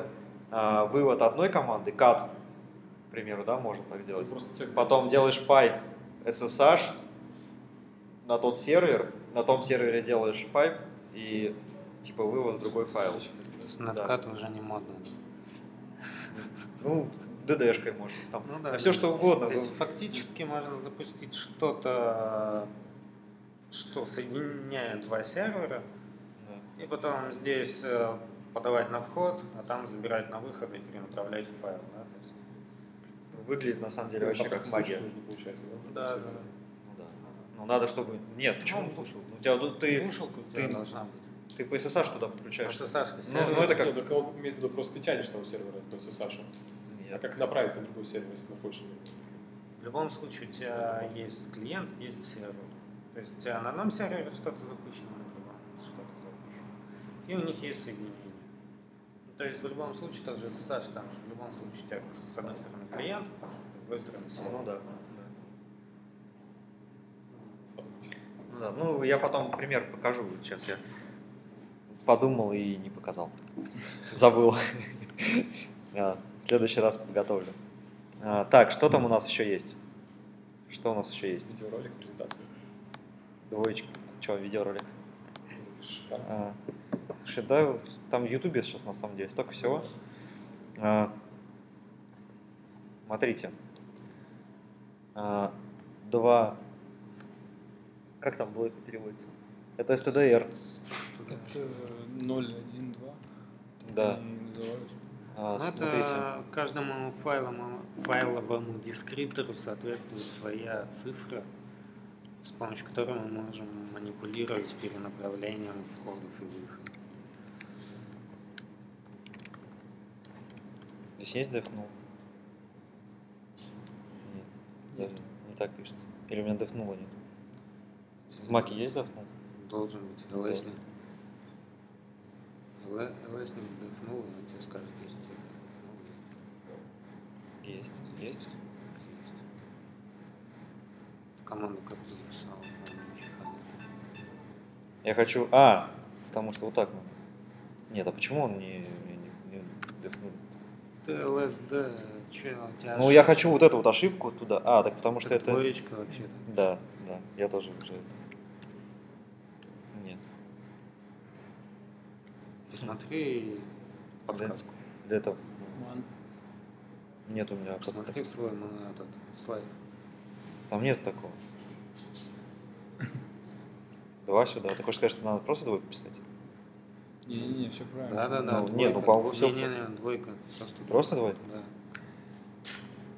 вывод одной команды, cat, к примеру, да, можно так делать. Потом делаешь pipe SSH на тот сервер, на том сервере делаешь pipe и типа вывод в другой файл. То есть над cat уже не модно. Ну, DD-шкой можно. Там, ну, да, все что угодно. То есть фактически можно запустить что-то, что соединяет два сервера, да. И потом здесь подавать на вход, а там забирать на выход и перенаправлять в файл. Да? То есть выглядит на самом деле вообще как магия. Получается, да? Да, да. Ну, да. Ну надо, чтобы... Нет, почему? Ну, слушал. У тебя, ты должна быть. Ты по SSH туда подключаешь. По SSH ты сервер. Ну, это как... методы просто тянешь того сервера по SSH. Нет. А как направить на другой сервер, если ты хочешь? В любом случае у тебя есть клиент, есть сервер. То есть у тебя на одном сервере что-то запущено, на другом что-то запущено. И у них есть соединение. То есть в любом случае, тот же SSH, там же в любом случае у тебя с одной стороны клиент, с другой стороны сервер. Ну да. Ну, да. Ну я потом пример покажу, сейчас я подумал и не показал. Забыл. В следующий раз подготовлю. Так, что там у нас еще есть? Что у нас еще есть? Видеоролик, презентация. Двоечка. Че, видеоролик? Слушай, да, там в Ютубе сейчас на самом деле столько всего. Смотрите. Два... Как там было это переводится? Это СТДР. Это 0.1.2. Да. Это каждому файловому дескриптору соответствует своя цифра, с помощью которой мы можем манипулировать перенаправлением входов и выходов. Здесь есть дефнул? Нет, даже не так пишется. Или у меня дефнула нет? В маке есть дефнул? Должен быть. ls нет. ls нет дефнула, но тебе скажут, есть дефнул. Есть. Есть? Команду как-то записал. Я хочу... А! Потому что вот так надо. Нет, а почему он не дефнул? ЛСД... Ну я хочу вот эту вот ошибку туда. А, так потому что это... Двоечка вообще-то. Да, да. Я тоже уже... Нет. Посмотри подсказку. Где-то... Нет у меня подсказки. Посмотри свой этот слайд. Там нет такого. Два сюда. Ты хочешь сказать, что надо просто двойку писать? Не-не-не, все правильно. Да-да-да. Ну, нет, ну по-моему все. Не-не-не, двойка. Просто двойка? Да.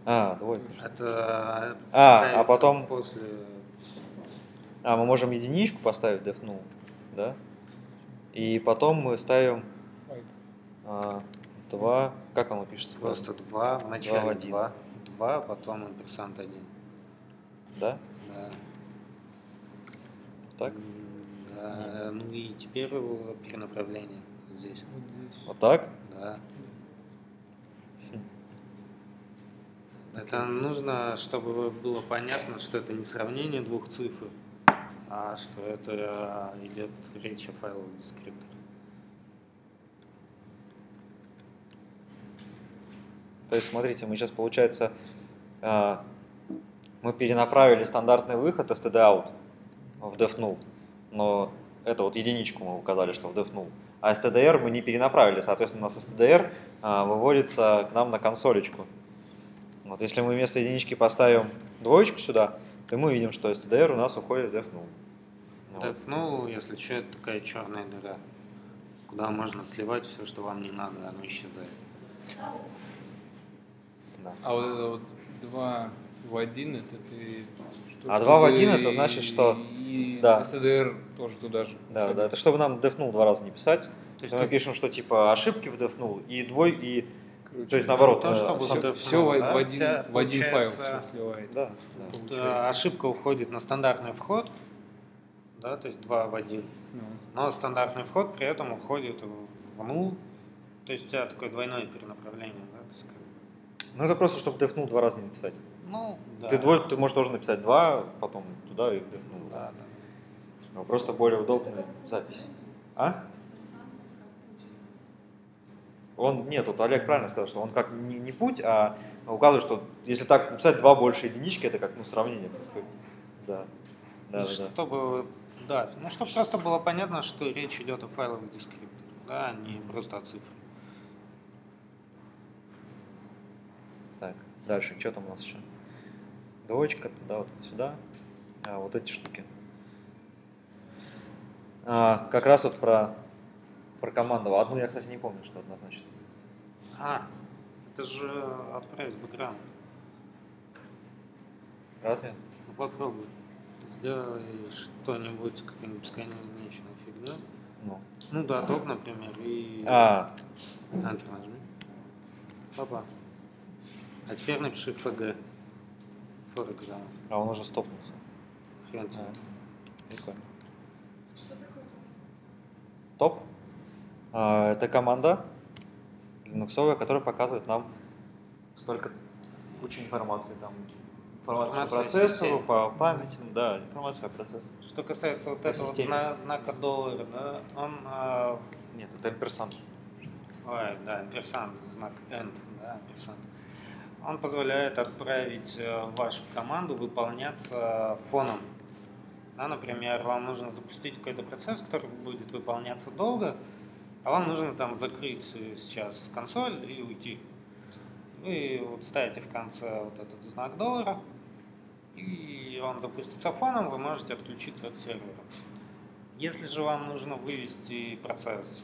А, двойка. Это... А потом... После... А, мы можем единичку поставить, дефнул, да? И потом мы ставим... Два... Как оно пишется? Просто два, вначале два. Два, потом амперсант 1. Да? Да. Так? Да. Ну и теперь перенаправление. Здесь. Вот здесь. Вот так? Да. Это нужно, чтобы было понятно, что это не сравнение двух цифр, а что это идет речь о файловом дескрипторе. То есть, смотрите, мы сейчас, получается, мы перенаправили стандартный выход std-out в defnull, но это вот единичку мы указали, что в defnull, а stdr мы не перенаправили, соответственно, у нас stdr выводится к нам на консолечку. Вот если мы вместо единички поставим двоечку сюда, то мы видим, что stdr у нас уходит в defnull. Defnull, вот. Если что, это такая черная дыра, куда можно сливать все, что вам не надо, оно исчезает. Да. А вот это вот 2 в 1 это ты... А 2 в 1 это значит, что... И да. stdr тоже туда же. Да, да, это чтобы нам defnull два раза не писать. То есть мы пишем, что типа ошибки в defnull и двой, и... Короче, то есть наоборот, то, что все да, в один файл все сливает. Да, да. Ошибка уходит на стандартный вход, да, то есть 2 в 1. Но стандартный вход при этом уходит в null. То есть у тебя такое двойное перенаправление. Да, ну это просто, чтобы defnull два раза не написать. Ну, да. Ты двойку ты можешь тоже написать 2, потом туда и defnull. Да, да. Просто более удобная запись. А? Он, нет, вот Олег правильно сказал, что он как не путь, а указывает, что если так написать 2 больше единички, это как ну, сравнение происходит. Да. Да, да, чтобы, да. Ну, чтобы просто было понятно, что речь идет о файловых дескрипторах, да, а не просто о цифрах. Так, дальше, что там у нас еще? Двоечка, туда, вот сюда, а вот эти штуки. А, как раз вот про команду. Одну я, кстати, не помню, что одна значит. А, это же отправить в бэкграунд. Разве? Ну, попробуй. Сделай что-нибудь, какую-нибудь бесконечную фигню. Ну. Ну да, топ, например, и... Enter нажми. Папа. А теперь напиши FG. For example. А он уже стопнулся. Хрен тебе. Прикольно. Что такое топ? Топ? Это команда линуксовая, которая показывает нам столько кучи информации, там информация по процессору, по памяти, да, информация о процессоре. Что касается вот этого знака доллара, да, он... Нет, это ampersand. Ой, да, ampersand, знак end, да, ampersand. Он позволяет отправить вашу команду выполняться фоном. Да, например, вам нужно запустить какой-то процесс, который будет выполняться долго, а вам нужно там закрыть сейчас консоль и уйти. Вы вот ставите в конце вот этот знак доллара, и он запустится фоном, вы можете отключиться от сервера. Если же вам нужно вывести процесс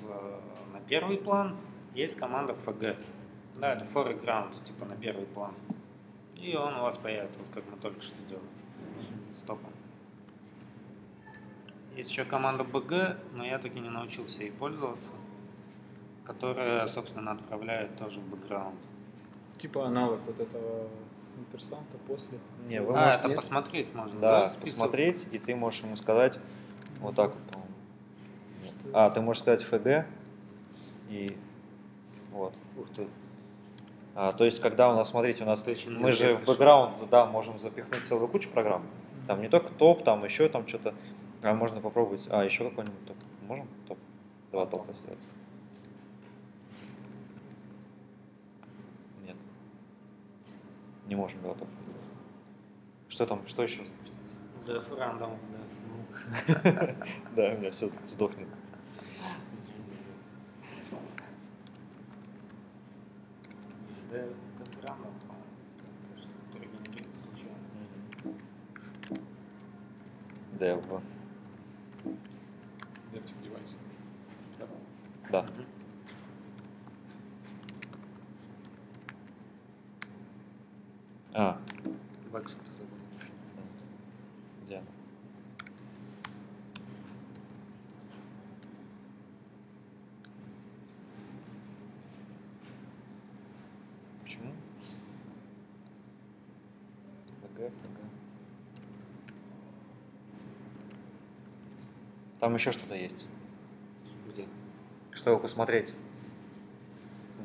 на первый план, есть команда FG. Да, это foreground, типа на первый план. И он у вас появится, вот как мы только что делали. Стопом. Есть еще команда BG, но я таки не научился ей пользоваться. Которая, собственно, отправляет тоже в бэкграунд. Типа аналог вот этого персанта после. Не, вы можете это посмотреть можно. Да, да, посмотреть, и ты можешь ему сказать вот так вот, по-моему. А, ты можешь сказать FG и вот. Ух ты. То есть, когда у нас, смотрите, у нас мы же в бэкграунд да, можем запихнуть целую кучу программ. Там не только топ, там еще там что-то. А можно попробовать. А, еще какой-нибудь топ. Можем? Топ. Два топа сделать. Нет. Не можем два топа. Что там? Что еще запустить? Деф рандом в деф. Да, у меня все сдохнет. Деф рандом. Деф. Девайс. Да. А. Бакс кто забыл. Где? Почему? ПГ. Там еще что-то есть. Где? чтобы посмотреть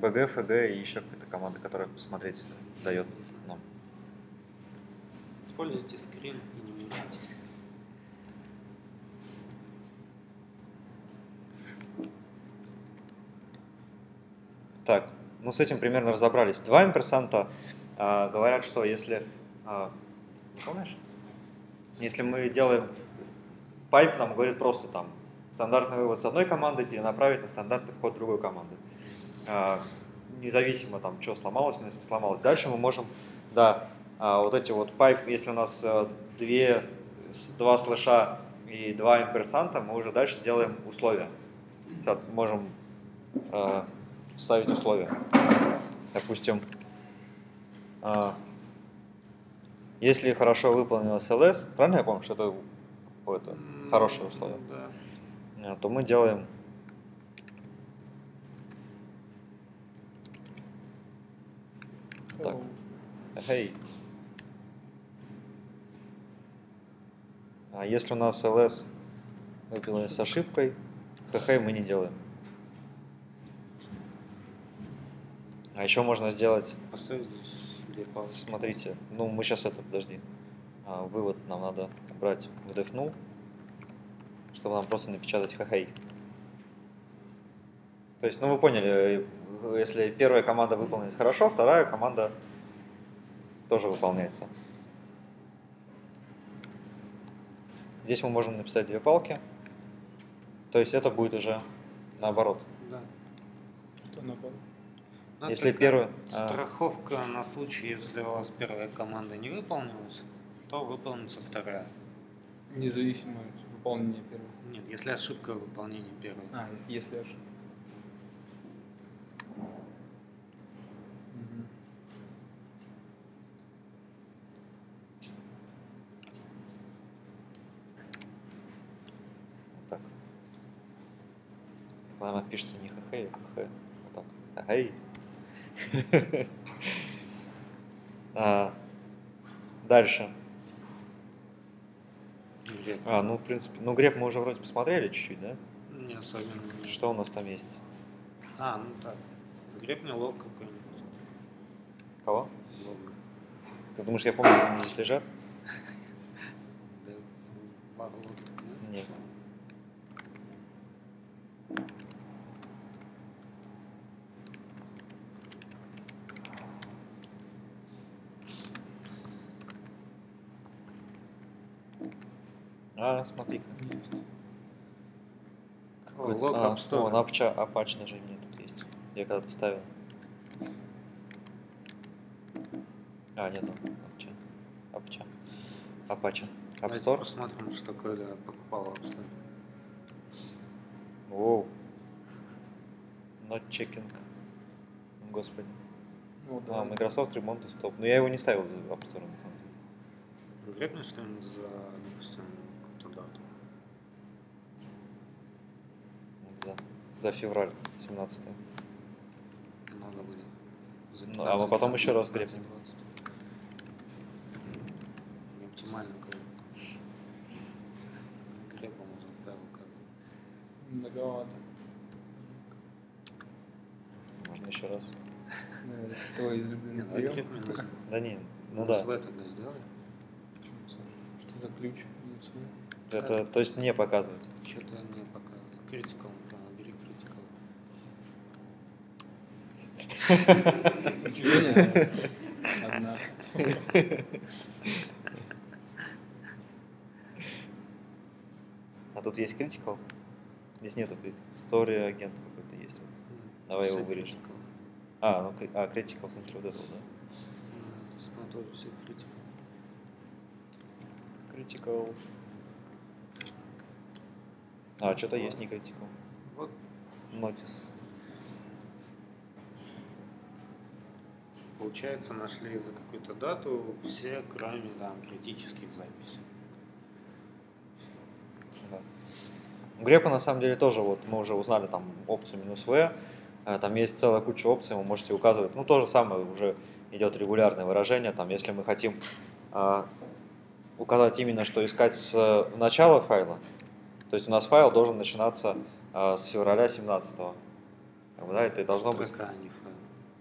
bg, fg и еще какая-то команда, которая посмотреть дает нам. Используйте скрин и не мучайтесь. Так, ну с этим примерно разобрались. 2% говорят, что если... не помнишь? Если мы делаем pipe, нам говорит просто там стандартный вывод с одной команды перенаправить на стандартный вход другой команды. Независимо там, что сломалось, но если сломалось. Дальше мы можем, да, вот эти вот pipe, если у нас 2 слэша и 2 имперсанта, мы уже дальше делаем условия. Можем ставить условия. Допустим, если хорошо выполнилось ls, правильно я помню, что это какое-то хорошее условие, да, то мы делаем так. Hey. А если у нас ls выполнилось с ошибкой, хэ-хэ мы не делаем. А еще можно сделать. Постой здесь. Смотрите. Ну, мы сейчас это, подожди. Вывод нам надо брать в дефну, чтобы нам просто напечатать хахей. То есть, ну вы поняли, если первая команда выполняется хорошо, вторая команда тоже выполняется. Здесь мы можем написать 2 палки. То есть это будет уже наоборот. Да. Что наоборот? Но если первая страховка на случай, если у вас первая команда не выполнилась, то выполнится вторая. Независимо от выполнения первой. Нет, если ошибка в выполнении первой. А, если ошибка. Вот так. Она пишется не хэ-хэ, а хэ. Вот так. Ага-эй. Дальше. Ну в принципе, ну греп мы уже вроде посмотрели чуть-чуть, да? Не особенно. Что у нас там есть? Ну так. Греп не лог какой-нибудь. Кого? Лог. Ты думаешь, я помню, они здесь лежат? Да. Нет. Смотри-ка. Апач даже у меня тут есть. Я когда-то ставил. Нет, апача. Апача. Апстор. Посмотрим, что Коля покупал в Апстор. Воу. Not checking. Господи. Да. Microsoft Remote Stop. Но я его не ставил за Апстор. Гребни что-нибудь за, допустим, за февраль 17. Надо будет. А мы потом еще раз гребнем. Не оптимально, конечно. Грепа можно туда указать. Многовато. Можно еще раз. Твой излюбленный прием? Да не, ну да. В это не сделай. Что за ключ? Это, то есть, не показывать. Что-то не показывает. Критикал, правда, бери критикал. Ничего нет. Одна. А тут есть критикал? Здесь нету критикал. Story агент какой-то есть. Давай его вырежем. Ну критикал в смысле вот этого, да? Здесь мы тоже все критикал. Критикал. Что-то есть не критикал. Вот. Нотис. Получается, нашли за какую-то дату все, кроме там критических записей. Да. У грепа на самом деле тоже, вот мы уже узнали там опцию -v, там есть целая куча опций, вы можете указывать. Ну, то же самое уже идет регулярное выражение. Там, если мы хотим указать именно, что искать с начала файла. То есть у нас файл должен начинаться с февраля 17-го. да, это должно быть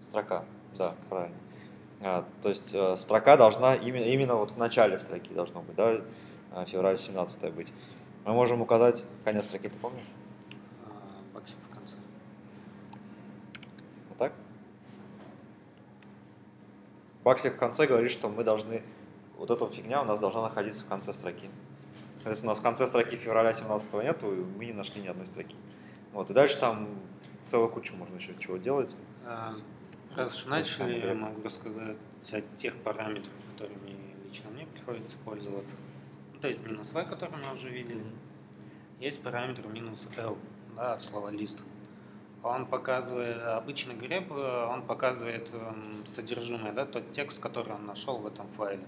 строка, да, правильно. То есть строка должна именно вот в начале строки должно быть, да, февраль 17 быть. Мы можем указать конец строки, ты помнишь? Вообще в конце. Вот так? Баксик в конце говорит, что мы должны, вот эта фигня у нас должна находиться в конце строки. Если у нас в конце строки февраля 17 нет, мы не нашли ни одной строки. Вот, и дальше там целую кучу можно еще чего делать. Раз начали, я могу рассказать о тех параметрах, которыми лично мне приходится пользоваться. То есть минус v, который мы уже видели, есть параметр минус l, да, от слова лист. Он показывает, обычный grep, он показывает содержимое, да, тот текст, который он нашел в этом файле.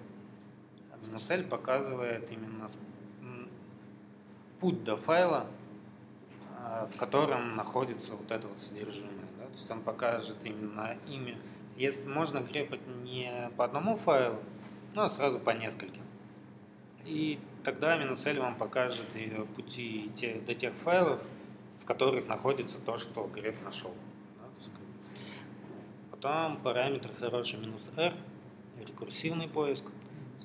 А минус l показывает именно путь до файла, в котором находится вот это вот содержимое. Да? То есть он покажет именно имя. Если можно грепать не по одному файлу, но сразу по нескольким. И тогда -L вам покажет пути до тех файлов, в которых находится то, что греп нашел. Потом параметр хороший -R, рекурсивный поиск.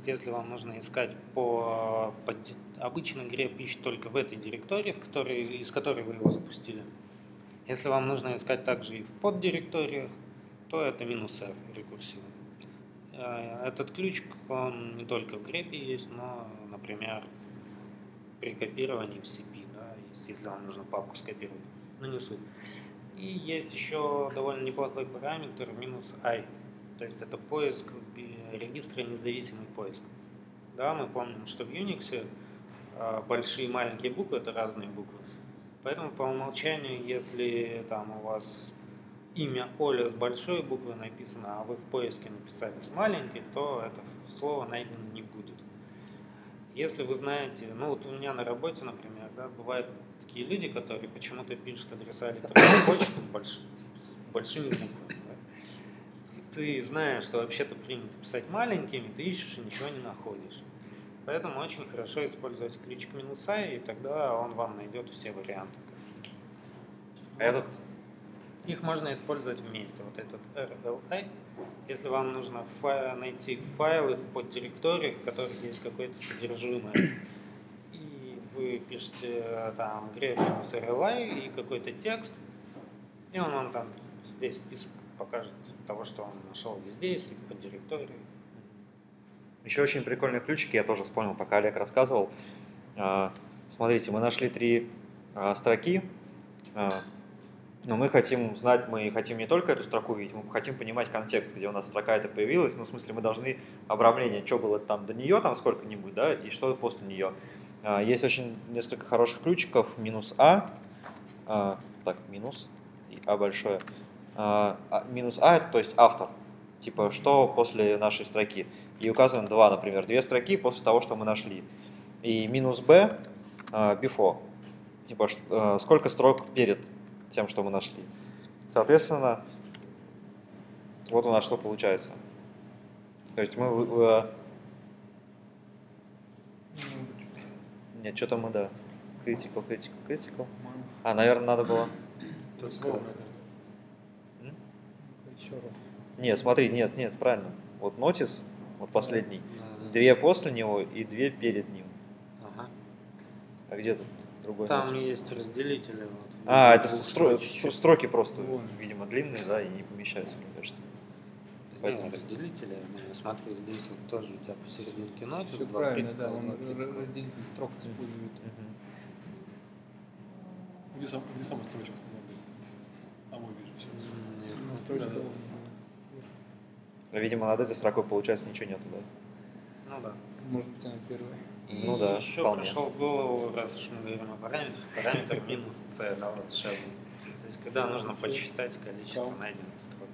Если вам нужно искать по обычный греп ищет только в этой директории, из которой вы его запустили. Если вам нужно искать также и в поддиректориях, то это -R рекурсивный. Этот ключ, он не только в грепе есть, но, например, при копировании в CP, да, если вам нужно папку скопировать, но не суть. И есть еще довольно неплохой параметр -I. То есть это поиск регистра независимый поиск. Да, мы помним, что в Unix большие и маленькие буквы — это разные буквы. Поэтому по умолчанию, если там у вас имя Оля с большой буквы написано, а вы в поиске написали с маленькой, то это слово найдено не будет. Если вы знаете, ну вот у меня на работе, например, да, бывают такие люди, которые почему-то пишут адреса электронной почты с большими буквами. Ты знаешь, что вообще-то принято писать маленькими, ты ищешь и ничего не находишь. Поэтому очень хорошо использовать ключ -I, и тогда он вам найдет все варианты. Этот... Их можно использовать вместе. Вот этот RLI. Если вам нужно найти файлы в поддиректориях, в которых есть какое-то содержимое, и вы пишете там grep -RLI и какой-то текст, и он вам там весь список покажет того, что он нашел и здесь, и в поддиректории. Еще очень прикольные ключики, я тоже вспомнил, пока Олег рассказывал. Смотрите, мы нашли 3 строки, но мы хотим знать, мы хотим не только эту строку видеть, мы хотим понимать контекст, где у нас строка эта появилась, ну, в смысле, мы должны обрамление, что было там до нее, там сколько-нибудь, да, и что после нее. Есть очень несколько хороших ключиков, минус А, это, то есть автор, типа что после нашей строки. И указываем 2, например, 2 строки после того, что мы нашли. И минус Б, before, типа сколько строк перед тем, что мы нашли. Соответственно, вот у нас что получается. То есть мы... Нет, что-то мы, да. Critical. А, наверное, надо было... Нет, смотри, нет, правильно. Вот notice, вот последний. Да. 2 после него и 2 перед ним. Ага. А где тут другой? Там notice? Есть разделители. Вот, это строки просто, вот. Видимо, длинные, да, и не помещаются, мне кажется. Поэтому разделители, смотри, здесь вот тоже у тебя посерединке notice. Все правильно, да, он разделитель строк использует. Где сама строчка? А мы вижу, все. Видимо, над этой строкой, получается, ничего нету, да? Ну да. Может быть, она первая. Ну да, еще вполне. Пришел в голову, раз уж мы говорим о параметрах, параметр -C, да, вот шаг. То есть, когда нужно посчитать количество найденных строк.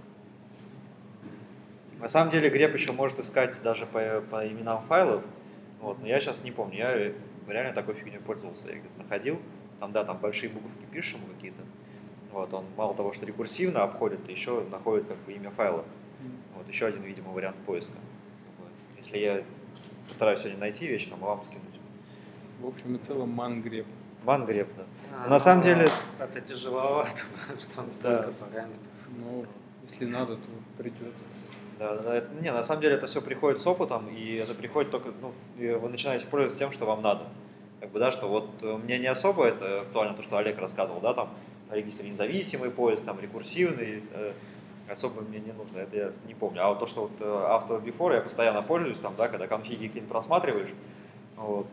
На самом деле, греп еще может искать даже по именам файлов, вот, но я сейчас не помню, я реально такой фигней пользовался, я где-то находил, там, да, там большие буковки пишем какие-то. Вот, он мало того, что рекурсивно обходит, еще находит как бы имя файла. Вот еще один, видимо, вариант поиска. Если я постараюсь сегодня найти вечером, а вам скинуть. В общем и целом, мангреп. вангрепно. На самом деле... Это тяжеловато, потому что он столько параметров. Ну, если надо, то придется. Да, не, на самом деле это все приходит с опытом, и это приходит только, ну, вы начинаете пользоваться тем, что вам надо. Как бы, да, что вот мне не особо это актуально, то, что Олег рассказывал, да, там, регистр независимый поиск, там, рекурсивный, особо мне не нужно, это я не помню. А вот то, что вот автобифор я постоянно пользуюсь, там, да, когда конфиги какие-нибудь просматриваешь, вот,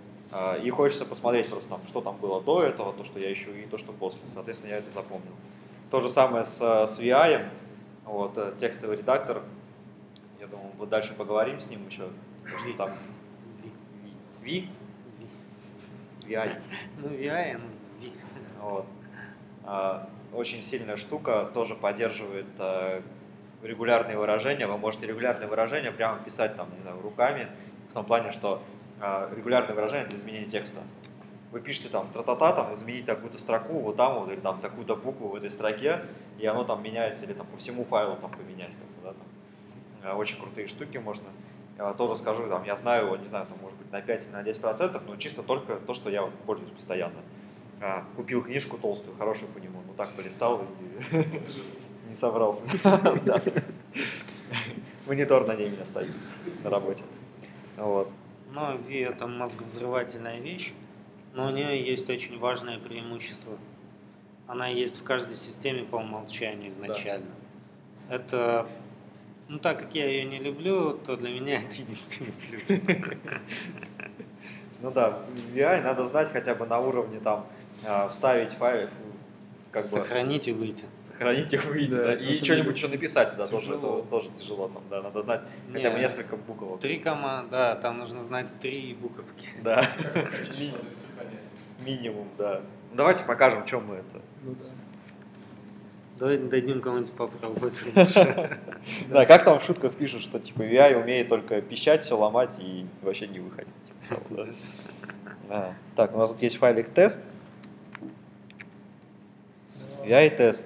и хочется посмотреть просто, там, что там было до этого, то, что я ищу, и то, что после. Соответственно, я это запомнил. То же самое с VI, вот, текстовый редактор. Я думаю, мы дальше поговорим с ним еще. Пошли там. Ви? VI. Ну, VI, ну, вот. Очень сильная штука, тоже поддерживает регулярные выражения. Вы можете регулярные выражения прямо писать там, не знаю, руками, в том плане, что регулярные выражения для изменения текста. Вы пишете там тра-та-та, там, изменить такую-то строку, вот там, вот, или там такую-то букву в этой строке, и оно там меняется, или там по всему файлу там поменять. Да, там. Очень крутые штуки можно. Я тоже скажу, там, я знаю его, не знаю, там, может быть, на 5 или на 10%, но чисто только то, что я пользуюсь постоянно. Купил книжку толстую, хорошую по нему, ну так полистал и не собрался. Монитор на ней у меня стоит на работе. Ну, Ви – это мозговзрывательная вещь, но у нее есть очень важное преимущество. Она есть в каждой системе по умолчанию изначально. Это, ну так как я ее не люблю, то для меня это единственный плюс. Ну да, VI надо знать хотя бы на уровне там вставить файл, как сохранить бы, и выйти. Сохранить и выйти, да. Да. И что-нибудь что написать, да, тоже тяжело там, да, надо знать хотя бы несколько буквок. Три команды, да, там нужно знать 3 буковки. Да. Минимум, да. Давайте покажем, чем мы это. Ну да. Давайте дадим кому-нибудь попробовать. Да, как там в шутках пишут, что типа VI умеет только пищать, все ломать и вообще не выходить. Так, у нас тут есть файлик тест. VI тест.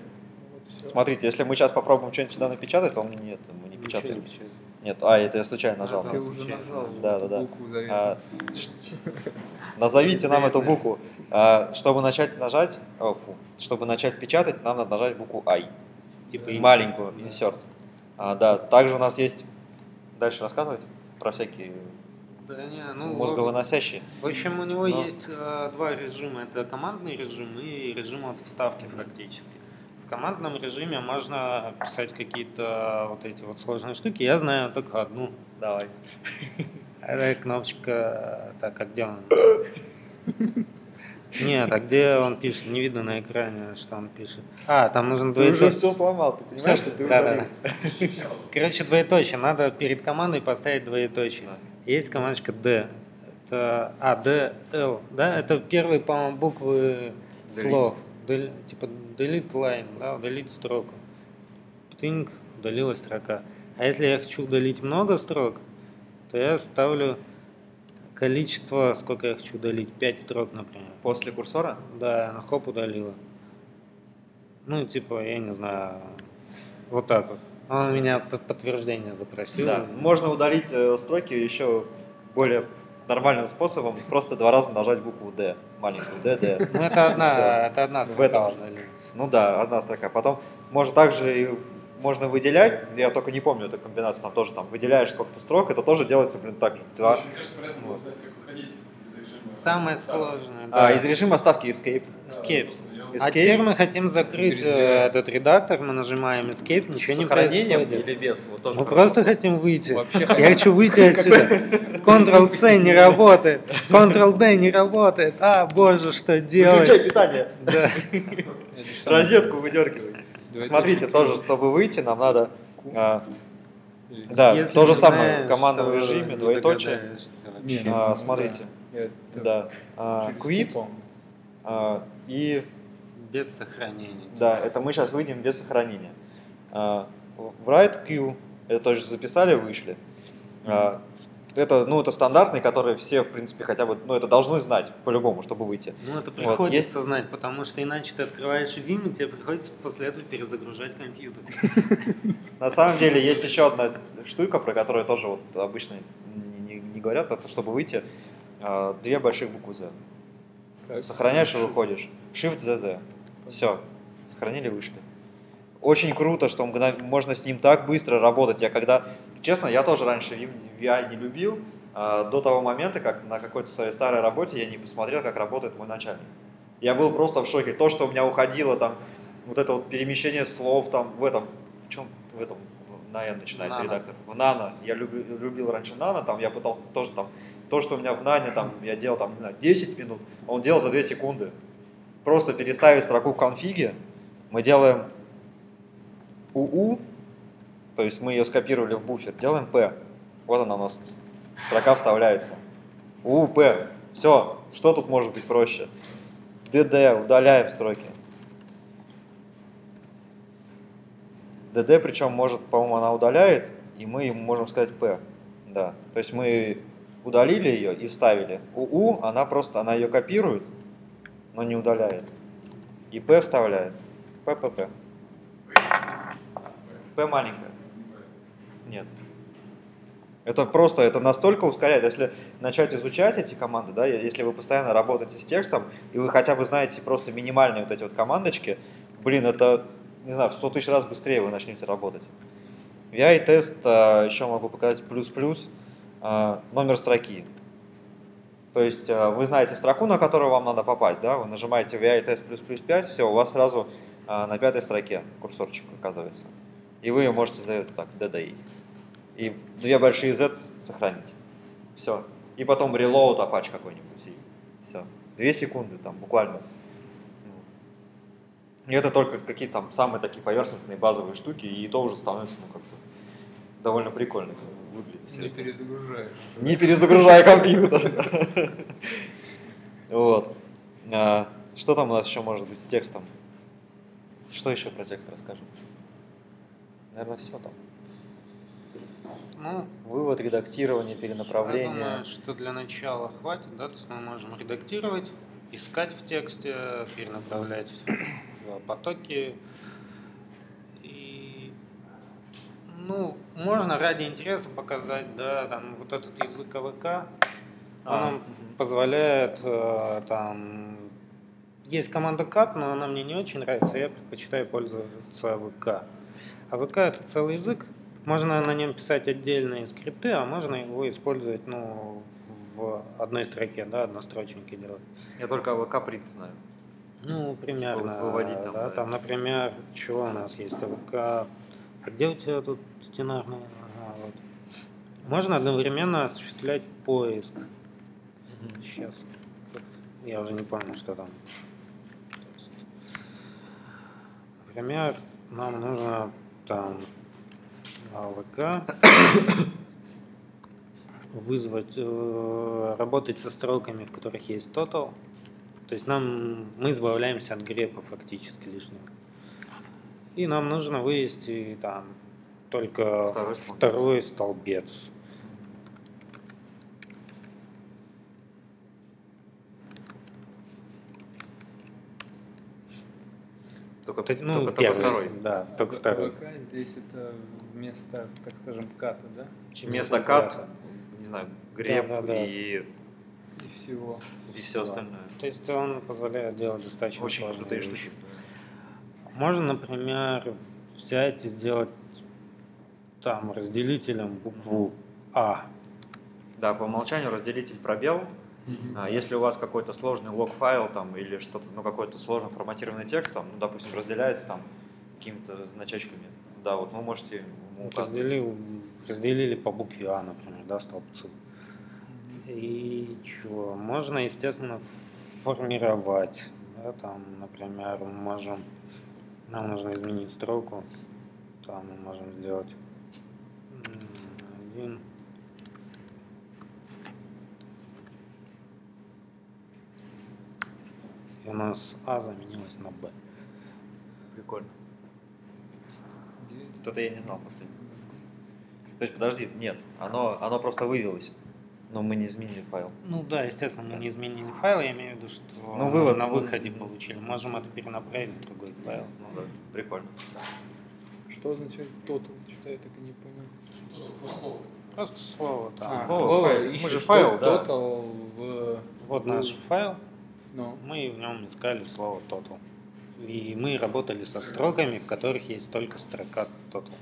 Смотрите, если мы сейчас попробуем что-нибудь сюда напечатать, то нет, мы не печатаем. Нет, это я случайно нажал. Ты уже нажал. Да. Назовите нам эту букву. Чтобы начать печатать, нам надо нажать букву I. Типа маленькую, insert. Да, также у нас есть. Дальше рассказывать про всякие мозговыносящие. В общем, у него есть два режима. Это командный режим и режим от вставки практически. В командном режиме можно писать какие-то вот эти вот сложные штуки. Я знаю только одну. Давай. Это кнопочка. Так, а где он? Нет, а где он пишет? Не видно на экране, что он пишет. А, там нужно двоеточие. Ты уже все сломал, ты понимаешь, что ты удалил. Короче, двоеточие. Надо перед командой поставить двоеточие. Есть командочка D. Это D, L. Да? Это первые, по-моему, буквы слов. Типа delete line, да, удалить строку. Птинг, удалилась строка. А если я хочу удалить много строк, то я ставлю... Количество, сколько я хочу удалить, 5 строк, например. После курсора? Да, на хоп удалила. Ну, типа, я не знаю, вот так вот. Он у меня подтверждение запросил. Да, можно удалить строки еще более нормальным способом, просто 2 раза нажать букву D, маленькую D, D. Ну, это одна строка удалилась. Ну да, одна строка. Потом можно также... Можно выделять, я только не помню эту комбинацию, там тоже там выделяешь сколько-то строк, это тоже делается, блин, так же. Мне кажется, полезно было знать, как выходить из режима. Самое сложное, да. Из режима ставки Escape. Escape. А теперь мы хотим закрыть этот редактор, мы нажимаем Escape, ничего не происходит. Или без? Вот тоже мы просто хотим выйти. Я хочу выйти отсюда. Ctrl-C не работает, Ctrl-D не работает, а боже, что делать? Выключай питание. Розетку выдергивай. Смотрите, тоже, чтобы выйти, нам надо, да, то же самое в командном режиме, двоеточие, смотрите, да, quit и без сохранения. Да, это мы сейчас выйдем без сохранения. Write Q, это тоже записали, вышли. Это, ну, это стандартные, которые все, в принципе, хотя бы, ну, это должны знать по-любому, чтобы выйти. Ну, это приходится вот, есть... знать, потому что иначе ты открываешь Vim, и тебе приходится после этого перезагружать компьютер. На самом деле есть еще одна штука, про которую тоже вот обычно не говорят, это чтобы выйти, 2 больших буквы Z. Сохраняешь и выходишь. Shift-ZZ. Все. Сохранили, вышли. Очень круто, что можно с ним так быстро работать. Я когда... Честно, я тоже раньше VI не любил. До того момента, как на какой-то своей старой работе я не посмотрел, как работает мой начальник. Я был просто в шоке. То, что у меня уходило, там, вот это вот перемещение слов, там, в этом... В чем? В этом... На N начинается Nano. Редактор. В Nano. Я любил раньше Nano, там, я пытался тоже там... То, что у меня в Nano, там, я делал, там, не знаю, 10 минут, а он делал за 2 секунды. Просто переставить строку в конфиге, мы делаем... УУ, то есть мы ее скопировали в буфер, делаем P. Вот она у нас, строка вставляется. УУ, P. Все, что тут может быть проще? ДД, удаляем строки. ДД, причем, может, по-моему, она удаляет, и мы ему можем сказать P. Да, то есть мы удалили ее и вставили. УУ, она просто, она ее копирует, но не удаляет. И P вставляет. ППП. P маленькая. Нет. Это просто, это настолько ускоряет. Если начать изучать эти команды, да, если вы постоянно работаете с текстом, и вы хотя бы знаете просто минимальные вот эти вот командочки, блин, это, не знаю, в 100 тысяч раз быстрее вы начнете работать. VI-тест, еще могу показать, плюс-плюс, номер строки. То есть вы знаете строку, на которую вам надо попасть, да, вы нажимаете VI-тест плюс-плюс 5, все, у вас сразу на 5-й строке курсорчик оказывается. И вы ее можете сделать так, DDI. И две большие Z сохранить. Все. И потом reload Apache какой-нибудь. И все. 2 секунды там буквально. И это только какие-то там самые такие поверхностные базовые штуки. И то уже становится, ну, как-то довольно прикольно выглядит. Не перезагружаешь. Не перезагружай компьютер. Вот. Что там у нас еще может быть с текстом? Что еще про текст расскажем? Наверное, все там. Ну, вывод, редактирование, перенаправление. Я думаю, что для начала хватит, да, то есть мы можем редактировать, искать в тексте, перенаправлять в потоки. И, ну, можно ради интереса показать, да, там вот этот язык АВК, он позволяет там. Есть команда cat, но она мне не очень нравится, я предпочитаю пользоваться АВК. АВК — это целый язык, можно на нем писать отдельные скрипты, а можно его использовать, ну, в одной строке, да, однострочники делать. Я только АВК прит знаю. Ну, примерно, типа выводить там, да, там, например, чего у нас есть АВК, а где у тебя тут тенарные? Ага, вот. Можно одновременно осуществлять поиск. Сейчас, я уже не помню, что там. Например, нам нужно... Там АВК вызвать, работать со строками, в которых есть total. То есть мы избавляемся от грепа фактически лишнего. И нам нужно вывести там только второй столбец. Только, ну, только второй. Да, только второй. АВК здесь это вместо, так скажем, ката, да? Вместо ката, не знаю, греп, да, да, и всего. И все остальное. То есть он позволяет делать достаточно очень крутые штуки. Можно, например, взять и сделать там разделителем букву А. Да, по умолчанию разделитель пробел. Если у вас какой-то сложный лог-файл там или что-то, ну, какой-то сложно форматированный текст, там, ну, допустим, разделяется там какими-то значечками, да, вот вы можете... Разделили по букве А, например, да, столбцы. И чего? Можно, естественно, формировать, да, там, например, мы можем, нам нужно изменить строку, там мы можем сделать 1... У нас А заменилось на Б. Прикольно. Это я не знал последний. То есть, подожди, нет, оно просто вывелось, но мы не изменили файл. Ну да, естественно, мы не изменили файл, я имею в виду, что ну, вывод на выходе получили. Можем это перенаправить на другой файл. Ну да, прикольно. Что означает total? Что-то я так и не понял. Просто слово. Слово. Мы же файл, да? Total в... Вот наш файл. Ну, мы в нем искали слово total. И мы работали со строками, в которых есть только строка total.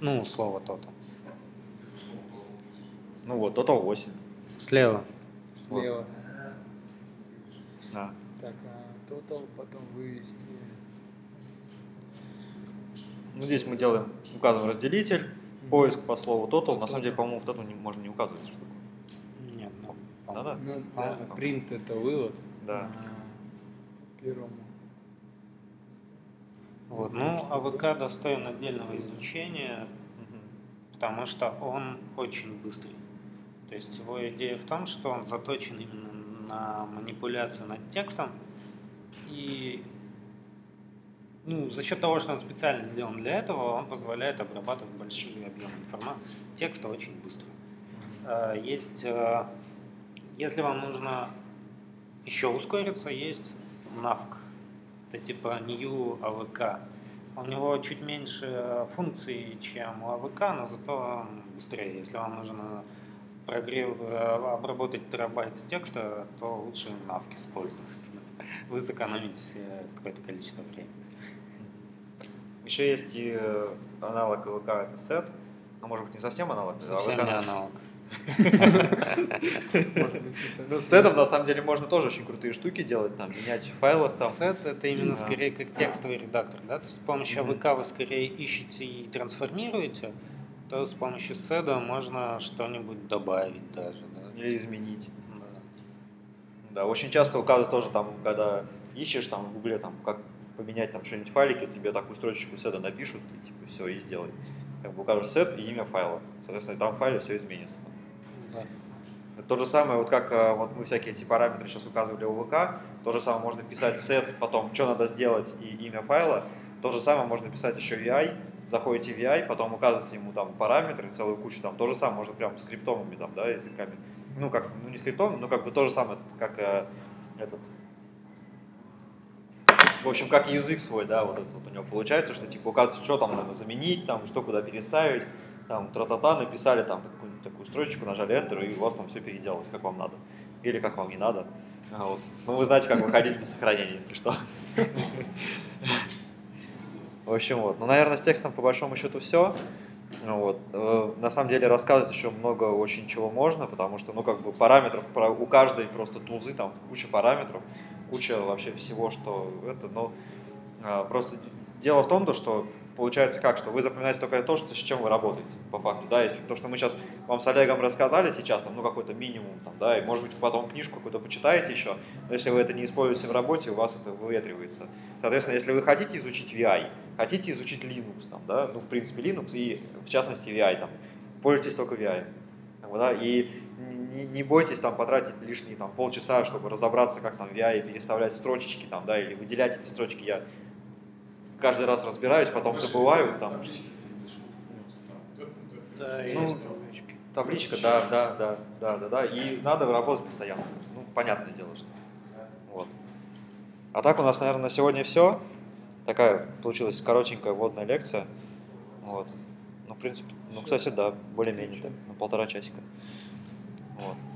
Ну, слово total. Ну вот, total 8. Слева. Слева. Вот. Да. Так, а total потом вывести. Ну, здесь мы делаем, указываем разделитель, поиск по слову total. На самом деле, по-моему, в total можно не указывать эту штуку. Нет, ну, да-да. Ну, да, print это вывод. Да. Первому. Вот, ну, АВК достоин отдельного изучения, потому что он очень быстрый. То есть его идея в том, что он заточен именно на манипуляцию над текстом. И ну, за счет того, что он специально сделан для этого, он позволяет обрабатывать большие объемы информации текста очень быстро. Есть, если вам нужно еще ускориться, есть NAVC, это типа New AVK. У него чуть меньше функций, чем у AVK, но зато быстрее. Если вам нужно обработать терабайт текста, то лучше NAVC использовать. Вы сэкономите какое-то количество времени. Еще есть и аналог АВК, это SET. Но, может быть, не совсем аналог. Совсем не аналог. Ну, с сетом на самом деле можно тоже очень крутые штуки делать, там, менять файлы. Сет это именно скорее как текстовый редактор, да? То есть с помощью AVK вы скорее ищете и трансформируете, то с помощью седа можно что-нибудь добавить даже. Да? Или изменить. Да. Да, очень часто указывают тоже там, когда ищешь там в Гугле, там, как поменять там что-нибудь файлики, тебе такую строчечку седа напишут, и типа все, и сделай. Как бы укажешь сет и имя файла. Соответственно, там в файле все изменится. Да. То же самое, вот как вот мы всякие эти параметры сейчас указывали у ВК, то же самое можно писать set, потом что надо сделать и имя файла. То же самое можно писать еще VI, заходите в VI, потом указываете ему там параметры, целую кучу там. То же самое можно прям скриптовыми там, да, языками. Ну, как, ну не скриптовыми, но как бы то же самое, как этот. В общем, как язык свой, да, вот это вот у него получается, что типа указывается, что там надо заменить, там, что куда переставить, там, тра-та-та, написали там какую-нибудь такую строчку, нажали Enter, и у вас там все переделалось, как вам надо. Или как вам не надо. Вот. Ну, вы знаете, как выходить без сохранения, если что. В общем, вот. Ну, наверное, с текстом по большому счету все. Вот. На самом деле рассказывать еще много очень чего можно, потому что, ну, как бы параметров, у каждой просто тузы, там, куча параметров, куча вообще всего, что это, но просто дело в том, что получается как, что вы запоминаете только то, что, с чем вы работаете, по факту, да, если то, что мы сейчас вам с Олегом рассказали сейчас, там, ну, какой-то минимум, там, да, и, может быть, потом книжку какую-то почитаете еще, но если вы это не используете в работе, у вас это выветривается. Соответственно, если вы хотите изучить VI, хотите изучить Linux, там, да, ну, в принципе, Linux и, в частности, VI, там, пользуйтесь только VI, да, и не бойтесь там потратить лишние там полчаса, чтобы разобраться, как там VI переставлять строчечки там, да, или выделять эти строчки. Я каждый раз разбираюсь, потом забываю там. Ну, табличка, да. И надо работать постоянно. Ну, понятное дело, что. Вот. А так у нас, наверное, на сегодня все. Такая получилась коротенькая вводная лекция. Вот. Ну, в принципе, ну, кстати, да, более-менее, на полтора часика. Вот.